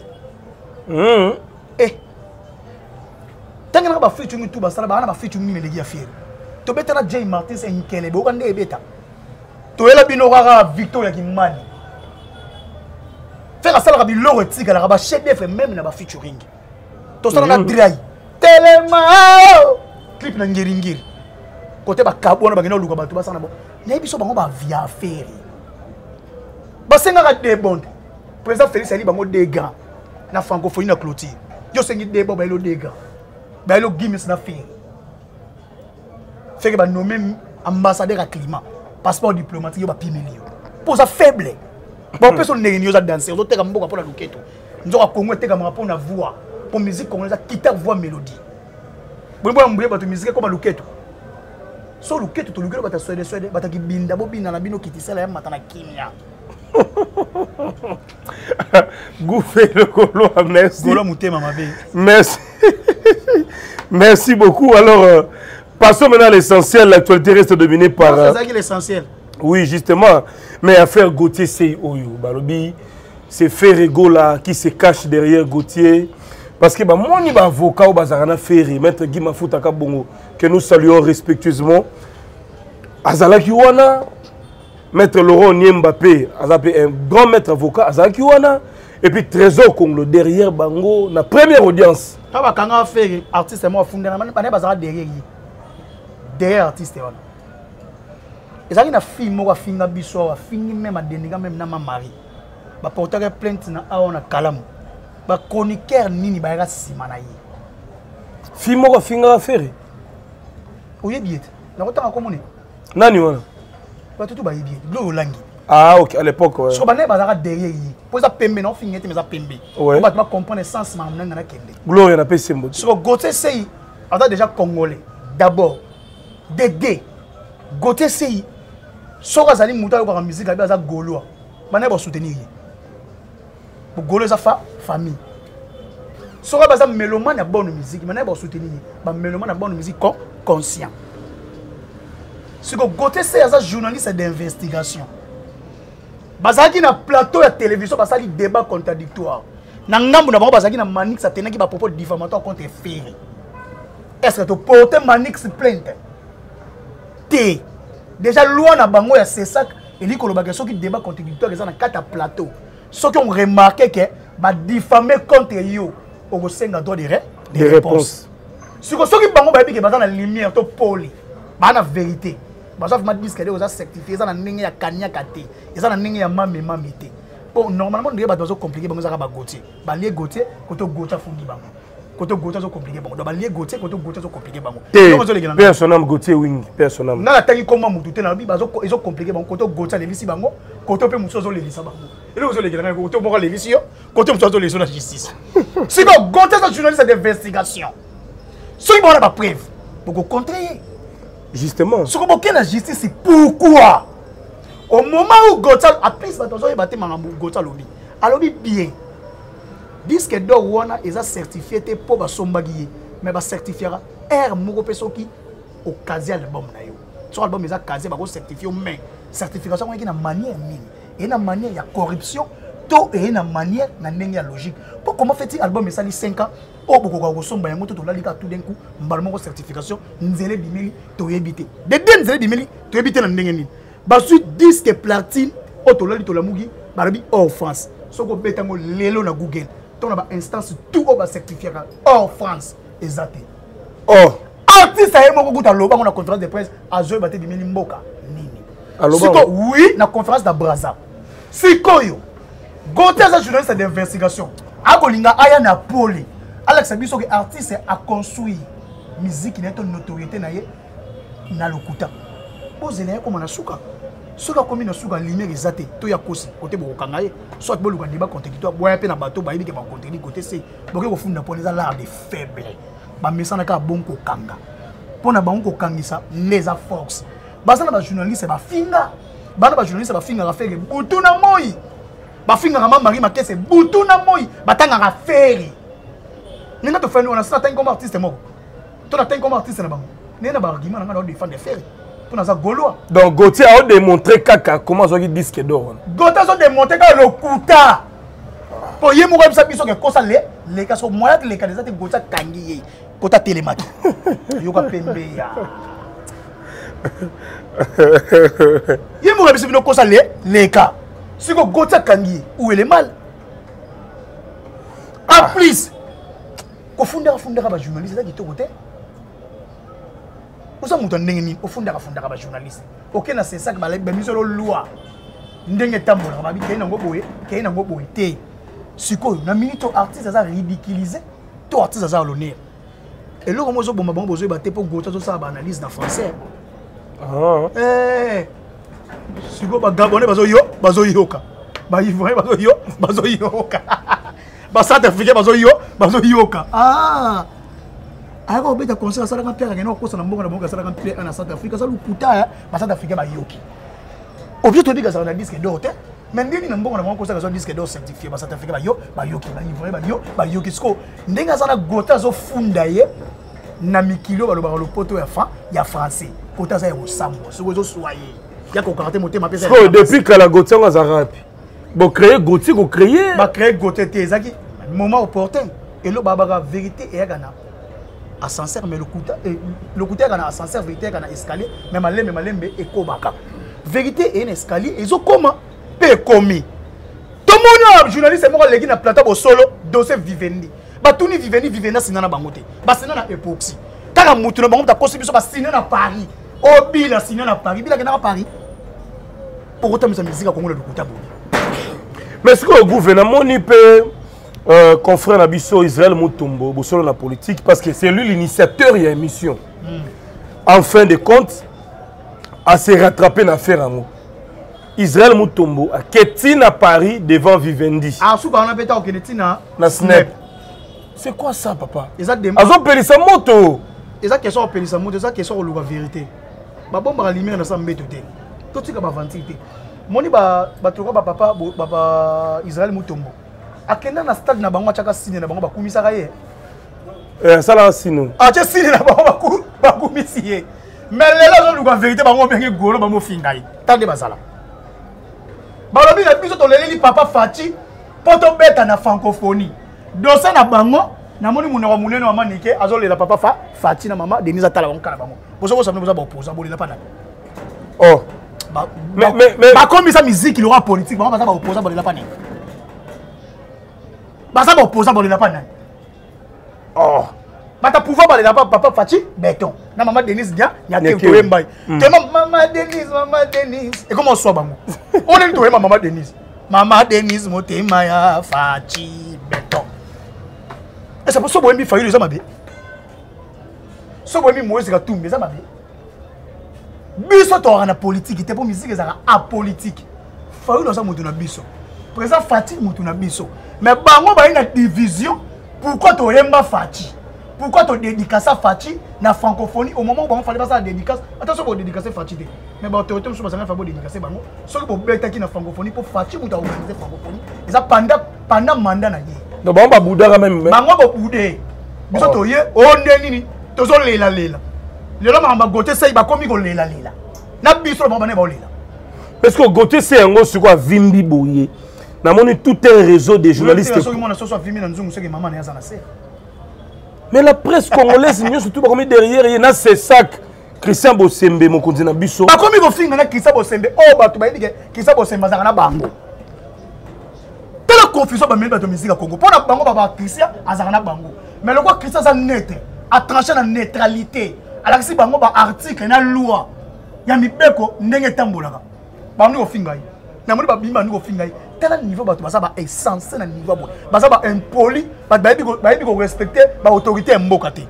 Hum. Eh. Tant que n'a fait une tout bas, ça n'a pas fait une mille de fier. Tu bêtes la Jay Martin, c'est une kelle, bon, on est bêta. Tu es la binora Victoria qui manie. Faire la salle à l'or et tigre, la chef d'œuvre même n'a pas featuring. Tu sens la draille. Téléma! Clip n'a guéringir. Côté bas, carbone, bagage, l'eau, tu vas s'en avoir. N'est-ce pas, on va via faire. Bah, c'est un des bonnes. Président Félix Ali, il des gars. La francophonie a clôturé. Je sais qu'il y a des gars. Il y a des gars. Fait que nommé ambassadeur à climat, passeport diplomatique, il y a des millions. Pour ça, faible. Bon, personne ne danser. Nous avons beaucoup pour la loquette. Nous avons connu des camarades pour la voix. Pour la musique, on a quitté la voix mélodie. Bon, bon, on a musique comme la loquette. Sans loquette, tu as loquette, tu as soirée, soirée, tu as qui binda, bobina, la bino qui tisse, la yam, tu as kimia. Gouv le Gaulois, merci. Merci. Merci beaucoup. Alors, euh, passons maintenant à l'essentiel. L'actualité reste dominée par. Euh... C'est ça qui est l'essentiel. Oui, justement. Mais affaire Gauthier Sey Oyo, Balobi, c'est Ferrego là qui se cache derrière Gauthier. Parce que bah, mon avocat au Bazarana Ferré, Maître Guimafouta Kabongo, que nous saluons respectueusement, Azala Kiwana. Maître Laurent Niembapé, un grand maître avocat, et puis Trésor Congolais derrière Bango, la première audience. Quand on a fait artiste, c'est moi fondé, derrière derrière artiste. Et ça, il y a film, il y a film, même à Dénéga, même à Marie. Il porteur plainte na Aona Kalam. Il chroniqueur Nini Baira Simanaï. Film, il y a film à faire. Oui, il y a bien. Ah ok, à l'époque ouais. Pour ça pembe non finit mais ça pembe. On va comprendre le sens maintenant na kende. Gloria na pe symbole. Sur Gauthier Sey, attends déjà congolais. D'abord, Dédé Gauthier Sey. Sur Azali Mouta ko musique abi za Gaulois. Mané ba soutenir. Pour Gaulois ça fa famille. Sur baza mélomane na bonne musique, mané ba soutenir. Ba mélomane na bonne musique conscient. C'est que Gauthier Sey est un journaliste d'investigation. Il y a un plateau de télévision, il y a un débat contradictoire. Il y a un manix qui a un propos diffamatoire contre Ferré. Est-ce que tu portes un manix plainte? T. Déjà, la loi de la C E S A C, il y a un débat contradictoire dans quatre plateaux. Ceux qui ont remarqué que diffamé contre eux, on a des réponses. Ceux qui ont dit que dans la lumière, tu poli. C'est la vérité. Je suis que certifié, normalement, il y a des choses compliquées. Il y a des Gauthier. Il y a des Gauthier, il y a des Gauthier. Il y a des Gauthier compliqués. Il y a des Gauthier compliqués. Personnel Gauthier Wing. Personnel. Non, il y a des Gauthier compliqués. Gauthier les Gauthier Gauthier peut Gauthier les Gauthier Gauthier les Gauthier peut les Gauthier Gauthier peut les Gauthier justice. Sinon, Gauthier est un journaliste d'investigation. Ceux qui ont la preuve, pour contrer. Justement. Ce que la justice, c'est pourquoi au moment où Gauthier a pris sa attention, il battait Mme Gauthier lobby. Alors bien, disque que Dorwana est certifié pour la sombagie, mais va certifier R Mouropeso qui au casier album naio. Son album est casier, va certifier mais certification qui est une manière mine, et une manière il y a corruption, tout et une manière na manière logique. Pour comment fait-il album est sali cinq ans? Oh, beaucoup de gens qui tout d'un coup, une certification, nous allons bimeli, tu éviter. Dès que nous allons bimeli, tu évites la négaine. Ensuite, disque platine, autolali, tolamugi, barbi hors France. Ce que bétango lélo na Google, ton instance tout va certifier hors France, exact. Oh, artiste a eu mon goût à l'oba, on a conférence de presse, à jouer battre bimeli mboka, nini. Alors oui, na conférence de Braza. Si koyo, Gauthier a journaliste d'investigation, a golinga aya na poli. Alex a dit que l'artiste a construit la musique qui est une notoriété dans le Kouta. Si vous avez comme un souka, si vous avez comme un souka, vous avez des athées, vous avez des athées, vous avez des athées, vous avez des athées, vous avez des athées, vous avez des athées, vous avez des athées, vous avez des faibles. Vous avez des athées, vous avez des athées, vous avez des forces. Vous avez des journalistes, vous avez des journalistes, vous avez des journalistes, vous avez des nous avons fait un comme artiste. Nous avons fait comme artiste. Nous avons argument pour défendre les ferries. Pour nous Gaulois. Donc Gauthier a démontré comment ils disent que d'or. Gauthier a démontré que le Kouta. pour y mourir ça puisse que cosa les les cas sont moyens les candidats te goza kangié kota télémaque yoka pembe ya y mourir puisse que cosa les les cas si que goza kangié où est le mal en plus au fondé au fondé rabat journaliste là qui te côté vous avez monté n'engini au fondé rabat rabat journaliste ok na c'est ça que malade ben mis sur le loi. Ndenge tambo na babi kena ngo boye kena ngo boye te siko na minute artiste ça ridiculiser to artiste ça l'honneur et le comme zo bomba bomba bozo ba te pour goto to ça ba analyse na français ah eh siko ba gabonais bazo yo bazo yoka ba ivoirien bazo yo bazo yoka ba certifié bazo yo bazo yoka ah alors beta concert ça la pierre ngeno ko ça na mbonga na mbonga ça la pierre en South Africa ça lukuta ba South Africa ba yoki. Objet de dire un disque d'or, mais nous avons un disque d'or certifié. Nous avons un disque d'or certifié. Nous avons un disque fundaye namikilo un poto ya fa ya français. Nous avons un disque d'or soyez. Nous avons un disque d'or soyez. Depuis que la Gauthier a rap, vous créez Gauthier, vous créez. Vous créez Gauthier, c'est un moment opportun. Et le babara vérité est gana. Ascenseur, mais le coûté est gana. Ascenseur, vérité est gana. Escalier, mais malembe, malembe, éco baka. Vérité est un escalier, et so comment peut commis. Tout le monde, journaliste, est mort à l'église, au solo, Joseph Vivendi. Batouni Vivendi, Vivendi, c'est un bangoté. C'est un époxy. T'as un mouton, t'as constitué, c'est un Paris. Oh, Bill, c'est un Paris. Bill, c'est un Paris. Pour autant, nous avons musique à Congo, le Koutabo. Mais est-ce que le gouvernement n'y peut pas confrère à Bissot, Israël Mutombo, sur la politique, parce que c'est lui l'initiateur de l'émission. En fin de compte, à se rattraper dans l'affaire à moi. Israël Mutombo a quitté à Paris devant Vivendi. Ah, si on a pété au Kenetina. Na snap. C'est quoi ça, papa? Ils ont pété sa moto. Ils ont question au pété sa moto. Ils ont question au la vérité. Bah bon, bah lumière dans sa méthode. Tout ce qui est ma ventilité. Moni bah bah tu vois bah papa bah bah Israël Mutombo. À quel na stade na bango chaka signe na bango bah kumisiaye. Eh, ça là signe. Ah, chaka signe na bango bah kum bah kumisiaye. Mais les gens qui ont la vérité, ils ont bien goulé, ils ont fini. Tandis que ça. Balobi, il y a plus de papa Fati, pour tomber dans la francophonie. Dans ce moment, il y a des gens qui ont été niqués, ils ont été papa Fati, maman, Denise Atala, ils ont été là. Pour ça, vous savez, vous avez opposé, vous n'avez pas là. Oh. Mais, mais, mais. Comme ça, musique, il y aura politique, vous avez opposé, vous n'avez pas là. Vous avez opposé, vous n'avez pas là. Oh. Quand tu pouvoir parler là papa Fati, béton. Na maman Denise bien, il y a quelqu'un qui mbaye. Te maman Denise, maman Denise. Et comment on soit bango? On est toi maman Denise. Maman Denise motema ya Fati béton. Et ça pour ça boyembi fayu les amabé. So boyembi moise ka tumbe za mabé. Biso to na politique, te pour musique za apolitique. Fayu dans ça moto na biso. Présent Fati moto na biso. Mais bango ba na division, pourquoi to yemba Fati? Pourquoi tu dédicaces à Fati dans la francophonie au moment où on fallait pas ça dédicace? Attention pour dédicacer Fati. Mais bah tu retournes sur Bazanga Fabo dédicacer Bango. Sauf que pour bêta qui dans la francophonie pour Fati ou t'as organisé francophonie. Et ça pendant pendant mandat na yé. Non bah on va bouder quand même. Bango va bouder. Mais ça tu yé on est ni tous on léla léla. Léla mais on va Gauthier Sey bah comme il go léla léla. Na bisou bah on est bah léla. Parce que Gauthier Sey en gros c'est quoi Vimbi Boye. Na moni tout un réseau de journalistes. Sauf que moi na sauf soit Vimbi na nous on sait que maman n'est pas là c'est. Mais la presse congolaise, surtout comme derrière, il y a un C E S A C, Christian Bossembe, mon cousin Nabiso. Comme il y a Christian Bossembe, oh, bah, tu m'as dit que Christian Bossembe, c'est un bango. T'as la confusion, bah, mais bah, tu musique au Congo. Pour la bango, bah, Christian, c'est un bango. Mais le quoi, Christian, c'est net, a tranché la neutralité. Alors que si bango, bah, article, il y a une loi. Il y a un beko, il y a un tambola. Bah, nous, au fingaï. N'a pas de bimba, nous, au fingaï. Tel niveau, ça va être censé dans le niveau. Ça va être impoli, ça va être respecté, l'autorité est mocatée.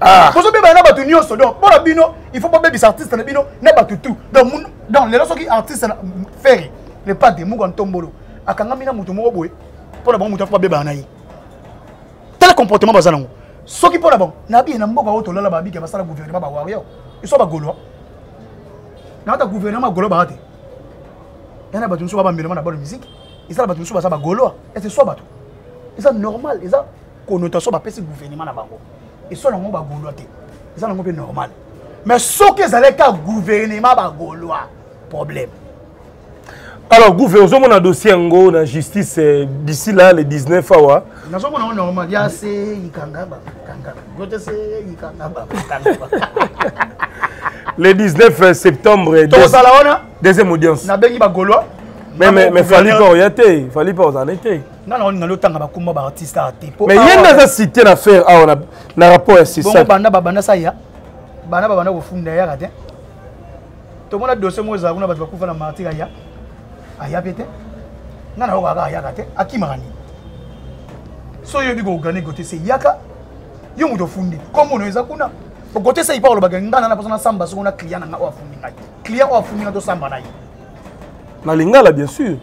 Ah! Pour ce qui est de la pour la bino, il faut pas que les artistes ne soient pas tout. Donc, les gens qui artistes ferrés, les pas des mougan tombolo. À quand ils ont mouton, pour la bonne mouton, pas bébé anaï. Tel comportement, c'est ça. Ce qui pour la bonne, n'a bien un mot à la babi qui va se la gouvernement à Wario. Ils sont pas gaulois. N'a pas gouvernement gaulois. Il y a des gens qui ont mis en musique, ils ont mis en musique, ils c'est soit bateau. Ils sont normal, ils ont connotation de ce gouvernement. Ils sont normal. Ils sont normal. Mais ce qu'ils allaient faire gouvernement, c'est un problème. Alors, gouvernement a un dossier en la justice d'ici là, les dix-neuf awa. Nous sommes en normal, il y a assez Ikangaba. Le dix-neuf septembre, deuxième audience. Mais mais mais Fally pas orienter, Fally pas aux arrêter. Non non, on a le temps à combattre artiste à tempo. Mais il y a des cités à faire, ah on a, na rapport à ça. Bon, bana bana ça y a, bana bana vous fumez derrière là-dedans. Tout le monde a deux semaines à vous na battre pour faire la martyre aya, aya peut-être. Non non, on va aya là-dedans. À qui marani? Soyez du gouvernement côté c'est yaka, yo mudo fumez. Comme on est à kuna, au côté c'est il parle bagarre. Ngana na personne samba, sur on a client na ngao fumez ngai, client ngao fumez ngado samba ngai. Na lingala bien sûr.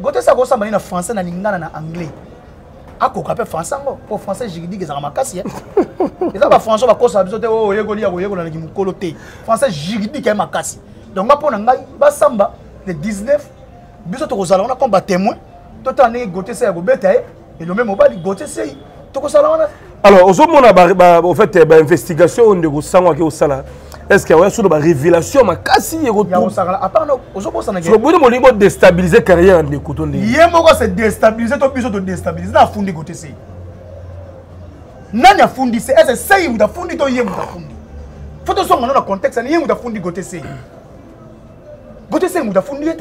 Gote sa gosa mani na français na lingala na anglais. Ako kape français ngo, po français j'ai dit que ça ramakasi. Et ça va français va kosa bisote o yego lia o yego na kimukolo te. Français j'ai dit que makasi. Donc ma pona ngai ba samba le dix-neuf bisote ko sala on a combat témoin. Tout année Gote sa go beta et le même mobali Gote Sey. To ko sala wana. Alors ozomona ba au fait ba investigation de go sango ke o sala. Est-ce qu'il y a une révélation qui est retournée ? Il y a une déstabiliser la carrière. Il y a une déstabiliser la carrière. Il y a une déstabiliser la carrière. Il y a une déstabiliser la carrière. Il y a une déstabiliser la carrière. Il y a une déstabiliser la carrière. Il y a une déstabiliser la carrière. Il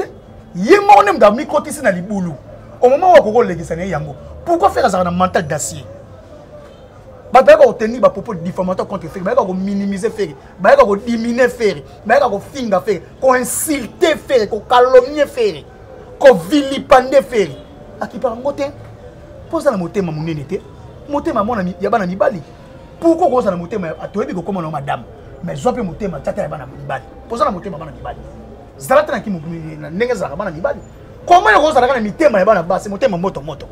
y a une déstabiliser la carrière. Au moment où il y a une déstabiliser la carrière, pourquoi faire un mental d'acier ? Bah d'ailleurs on tenir bah propos diffamateur contre Ferry, bah d'ailleurs minimiser Ferry, bah d'ailleurs diminuer Ferry, bah d'ailleurs finger Ferry, qu'on insulter Ferry, qu'on calomnier Ferry, qu'on vilipender Ferry. À qui parle moté? Pourquoi la moté m'a mené n'était? Moté m'a mon ami, y a pas d'ami bali. Pourquoi pourquoi la moté m'a attiré parce que comment on madame? Mais j'ai pas moté m'a tata y a pas d'ami bali. Pourquoi la moté m'a pas d'ami bali? Zara t'as qui m'a n'engagé à pas d'ami bali? Comment les gens s'arrêtent à moté m'a y a pas d'abas? C'est moté m'a moto moto.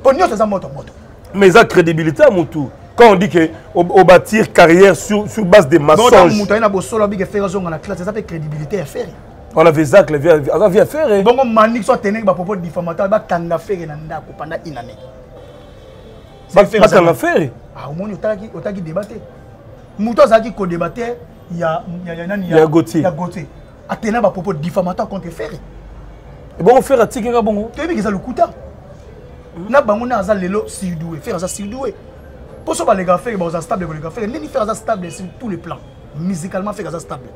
Pour nous c'est ça moto moto. Mais ça crédibilité à Moutou. Quand on dit que on bâtir carrière sur sur base des mensonges. Moutou il a beau solo big faire zone dans la classe, ça fait crédibilité à faire. On avait ça que vient ça vient faire. Donc on manique soit tenir ba propos diffamateur ba tanga faire na ndako pendant une année. Ba tanga faire. Ah au moins otaki otaki débattre. Moutou ça qui co débattre, il y a il y a nani il y a Gauthier. Il y a Gauthier. A tenir ba propos diffamateur contre faire. Et bon faire atika bongo. Tu veux que ça le coûte. Na banguna azal lelo sildoué faire ça sildoué pour ça les gars faire ba stable les gars faire ni faire ça stable sur tous les plans musicalement faire ça stable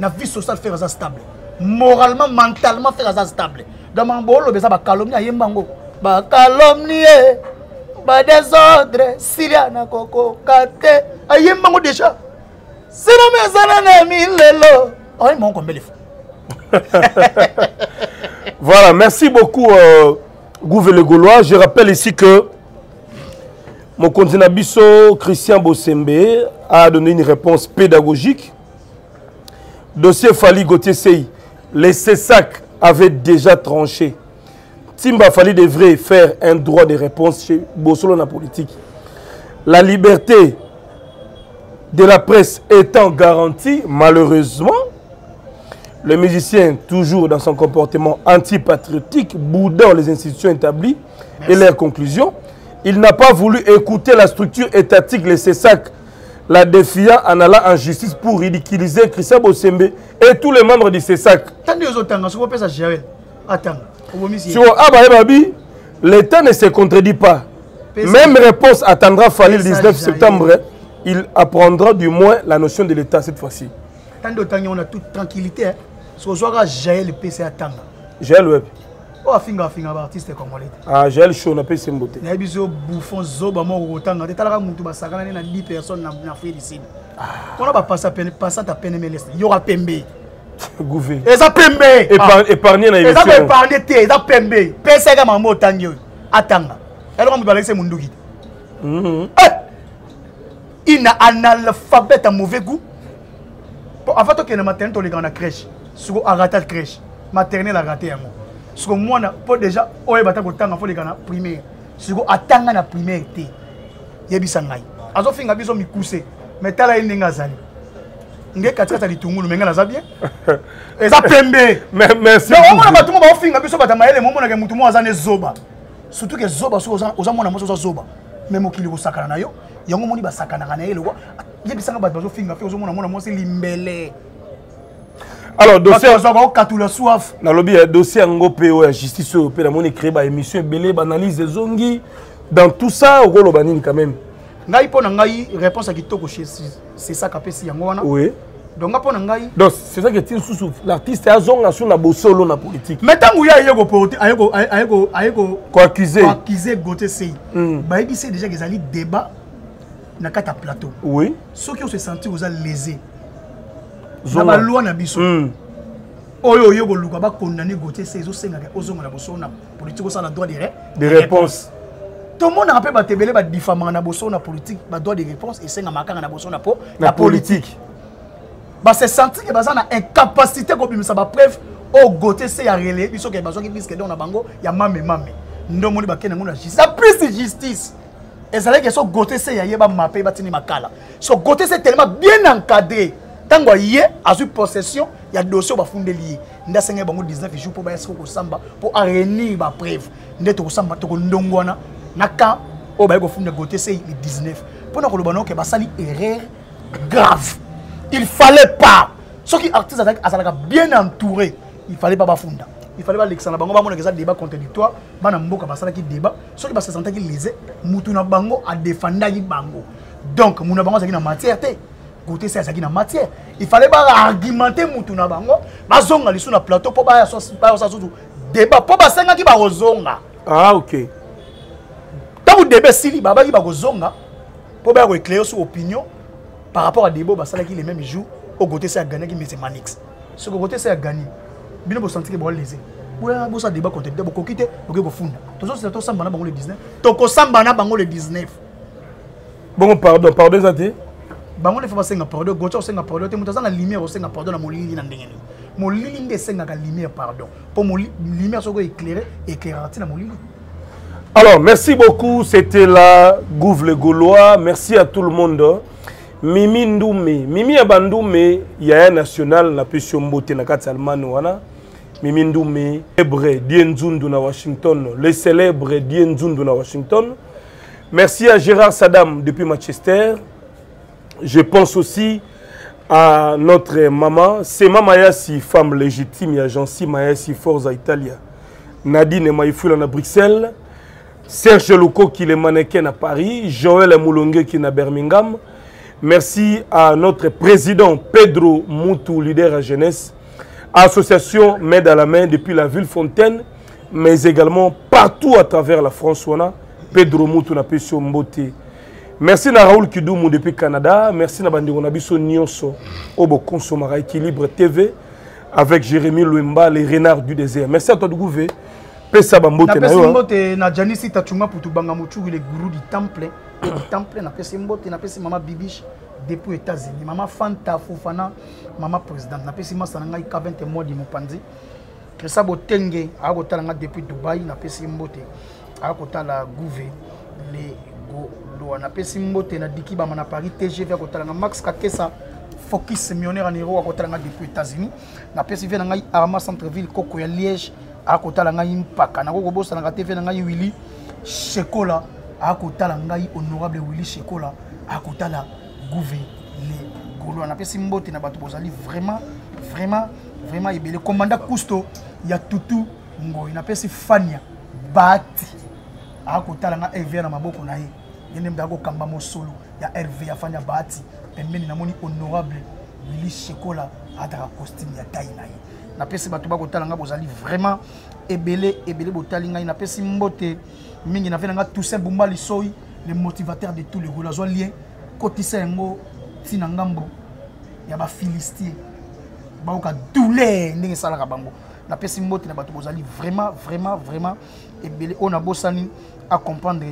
na vie sociale faire ça stable moralement mentalement faire ça stable dans mambolo be ça ba calomnie yembango ba calomnie ba désordre siriana koko kate ayembango déjà c'est non mais ça na mi lelo ay mon combele. Voilà, merci beaucoup euh... Gouv le Gaulois, je rappelle ici que mon continent Bisso, Christian Bossembe, a donné une réponse pédagogique. Dossier Fally Gauthier Sey, les C E S A C avaient déjà tranché. Timba Fally devrait faire un droit de réponse chez Bossolona politique. La liberté de la presse étant garantie, malheureusement, le musicien, toujours dans son comportement antipatriotique, boudant les institutions établies. Merci. Et leurs conclusions, il n'a pas voulu écouter la structure étatique, les C E S A C, la défiant en allant en justice pour ridiculiser Christian Bossembe et tous les membres du C E S A C. L'État ne se contredit pas. Même réponse attendra Fally le dix-neuf septembre. Il apprendra du moins la notion de l'État cette fois-ci. Tant de temps, on a toute tranquillité. Ce soir, j'ai le P C à Tanga. J'ai le web. Oh, finga, finga, artiste comme on est. Ah, j'ai le show, on a P C Mboté. Il y a des bouffons, zoba, mort, au Tanga. T'as la moutou, bassagan, il y a dix personnes dans la fille ici. On a passé à peine, mais il y aura Pembe. Gouvé. Et ça, Pembe. Épargné, il y a des gens. Épargné, il y a des Pembe. P C comme un mot, Tanga. À Tanga. Elle va me balancer mon dougui. Il y a un analphabète à mauvais goût. Avant que le matin, tu regardes la crèche. Si tu as raté la crèche, maternelle a raté. Si tu as déjà raté la primaire, si tu as raté la primaire, tu as raté la primaire. Tu as raté la mais tu as raté la primaire. Tu as raté la primaire. Tu as raté la primaire. Tu as raté la primaire. Tu as raté zoba. Surtout que zoba, tu as raté zoba. Même si tu as raté la il y a des gens qui ont fait des choses. Alors dossier soif na lobby dossier ngopeo justice européenne na moni créé ba émission belé banalise zongi dans tout ça au golo banine quand même ngai pona ngai réponse kitoko chez c'est ça capé si yango wana oui donc pona ngai donc c'est ça que tient sous l'artiste a zonga sur na bosolo na politique maintenant nguya yego porter ayego ayego ayego ko accuser accuser Gauthier Sey ba il sait déjà qu'ils allaient débat na kata plateau oui ceux qui ont se sentir aux lésés Zona loi na biso. Oyo yo goluka ba condamné Gauthier Sey zo senga ka ozonga na boso na politique ça na droit de de réponse. Tout le monde rappelle ba tebele ba diffamant na boso na politique ba droit de réponse et senga makanga na boso na po la politique. Ba se sentir que ba za na incapacité ko bimisa ba preuve au Gauthier Sey ya relé biso ke ba zo ki biske don na bango ya mame mame. Ndo moni ba kena ngona justice. Ça plus justice. Et ça là que so Gauthier Sey ya yeba mapé ba tini makala. So Gauthier Sey tellement bien encadré. Tant que y a une possession, il y a un dossier qui est fondé. Il y a dix-neuf jours pour arrêter la preuve. Il y a un cas où il faut fonder c'est dix-neuf. Pour nous, il y a une erreur grave. Il ne fallait pas. Ce qui est artiste bien entouré, il ne fallait pas fonder. Il fallait pas l'Alexandre Bango, il y a un débat contradictoire. Il y a un débat. Ce qui est se sentir lésé, il y a un Bango à défendre Bango. Donc, il y a une matière. Matière. Il fallait pas argumenter Moutouna Bango, mais on a les sous na plateau pour pas débat pour pas s'engager par Ozonga. Ah ok. Tant que débat si les babas qui par Ozonga pour pas éclairer son opinion par rapport à débat parce qu'il les mêmes jours au côté c'est à gagner qui met ses manix. Ce côté c'est à gagner. Bien vous sentez que vous lésez. Ouais, vous ça débat contre débat, vous quittez, vous vous fondez. Toujours c'est tout ça Mbana Bango le dix-neuf. Donc au Sambana Bango le dix-neuf. Bon pardon pardon Zati. Bango le fait pas senga pardon, Gauthier senga pardon, te mutasa na lumière senga pardon na molili na ndengeni. Molili nde senga ka lumière pardon. Pour molili lumière soko éclairer, éclairer na molili. Alors, merci beaucoup, c'était la Gouv le Gaulois. Merci à tout le monde. Mimi Ndoumé, Mimi Abandoumé, yaya national na pesio mbote na kati Allemagne wana. Mimi Ndoumé, célèbre Dienzundu na Washington, le célèbre Dienzundu na Washington. Merci à Gérard Saddam depuis Manchester. Je pense aussi à notre maman, c'est Maman Yassi, femme légitime, et agence Mayassi Forza Italia. Nadine Maïfoula à Bruxelles, Serge Louko qui est mannequin à Paris, Joël Moulongue qui est à Birmingham. Merci à notre président Pedro Moutou, leader à jeunesse, association main dans la main depuis la ville Fontaine, mais également partout à travers la France. Pedro Moutou n'a pas sur Mboté. Merci à Raoul Kidoumou depuis le Canada. Merci à Bandironabiso Nyonso, Obo Consomara Équilibre T V, avec Jérémy Lemba, les renards du désert. Merci à toi de Gouvé. Pesa Bambote na yo. Mbote na Janisi Tachunga pour Tubanga Moutou, le gourou du temple. Temple na Pesa Mbote, na Pesa Maman Bibiche depuis les États-Unis. Maman Fanta Fofana, Maman Présidente. Na Pesa Massananga Ikabente Modi Mopandi. Pesa Botenge, Agotala depuis Dubaï, na Pesa Mbote, Agotala Gouvé, les on a pesi mbote na Dikibamana Paris T G V akotalanga Max Kakesa Focus millionnaire en héros akotalanga depuis États-Unis na pesi vena ngai Arma Centreville Koko ya Liège akotalanga impaka na koko bosa na T V ngai Willy Shekola akotalanga honorable Willy Shekola akotala Gouv le Gaulois na pesi mbote na bato bozali vraiment vraiment vraiment ebele commandant Cousteau ya Tutu Ngoi na pesi Fania Bati akotalanga Evier na maboko na ye il y a un solo, il y a Hervé, il y a Fania Bahati, il y a un honorable Willy Shekola, il y a un costume, il y a Taïnaï. Il y a un peu de vraiment ébélé, ébélé, il y a un peu de il y a un peu de le motivateur de tous les Gaulois. Il y a un Philistien, il y a douleur, il y a un peu de vraiment, vraiment, vraiment ébélé. On a beau à comprendre.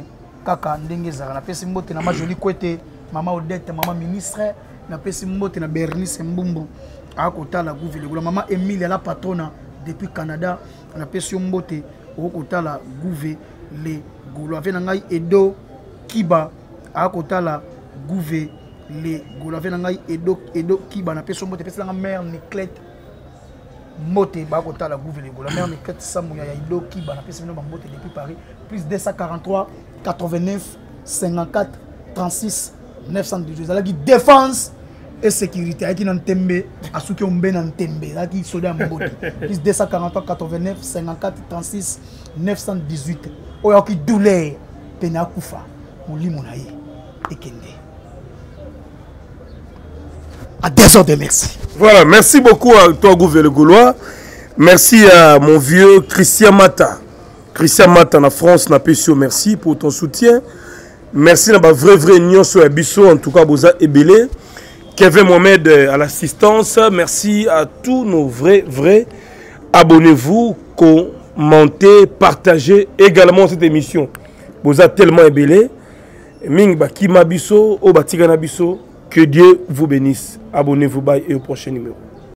Kaka ndengeza na pesi mbote na majoli kwete mama Odette mama ministre na pesi mbote na Bernice Mbumbu akotala Gouv le Gaulois mama Emilie la patrona depuis Canada na pesi mbote okotala Gouv le Gaulois vena ngai Edo Kiba akotala Gouv le Gaulois vena ngai Edo Edo Kiba na pesi mbote pesi la mère Niclette Moté bakotala Gouv le Gaulois mère Niclette Samuya ya Edo Kiba na pesi mbote mbote depuis Paris plus deux cent quarante-trois quatre-vingt-neuf cinquante-quatre trente-six neuf cent douze. La défense et sécurité qui n'en tembe à ceux qui ont bien en tembe là qui sont plus deux cent quarante-trois quatre-vingt-neuf cinquante-quatre trente-six neuf cent dix-huit oya qui douleur pena kufa mon lit mon aïe et kende à des ordres. Merci, voilà, merci beaucoup à toi Gouv le Gaulois, merci à mon vieux Christian Mata. Christian Mata en France n'a pas su merci pour ton soutien. Merci à ma vraie vraie union sur Abisso, en tout cas Boza Ebélé. Kevin Mohamed à l'assistance. Merci à tous nos vrais vrais. Abonnez-vous, commentez, partagez également cette émission. Boza tellement Ebélé. Ming Bakima Abisso, Obatigana Abisso. Que Dieu vous bénisse. Abonnez-vous, bye et au prochain numéro.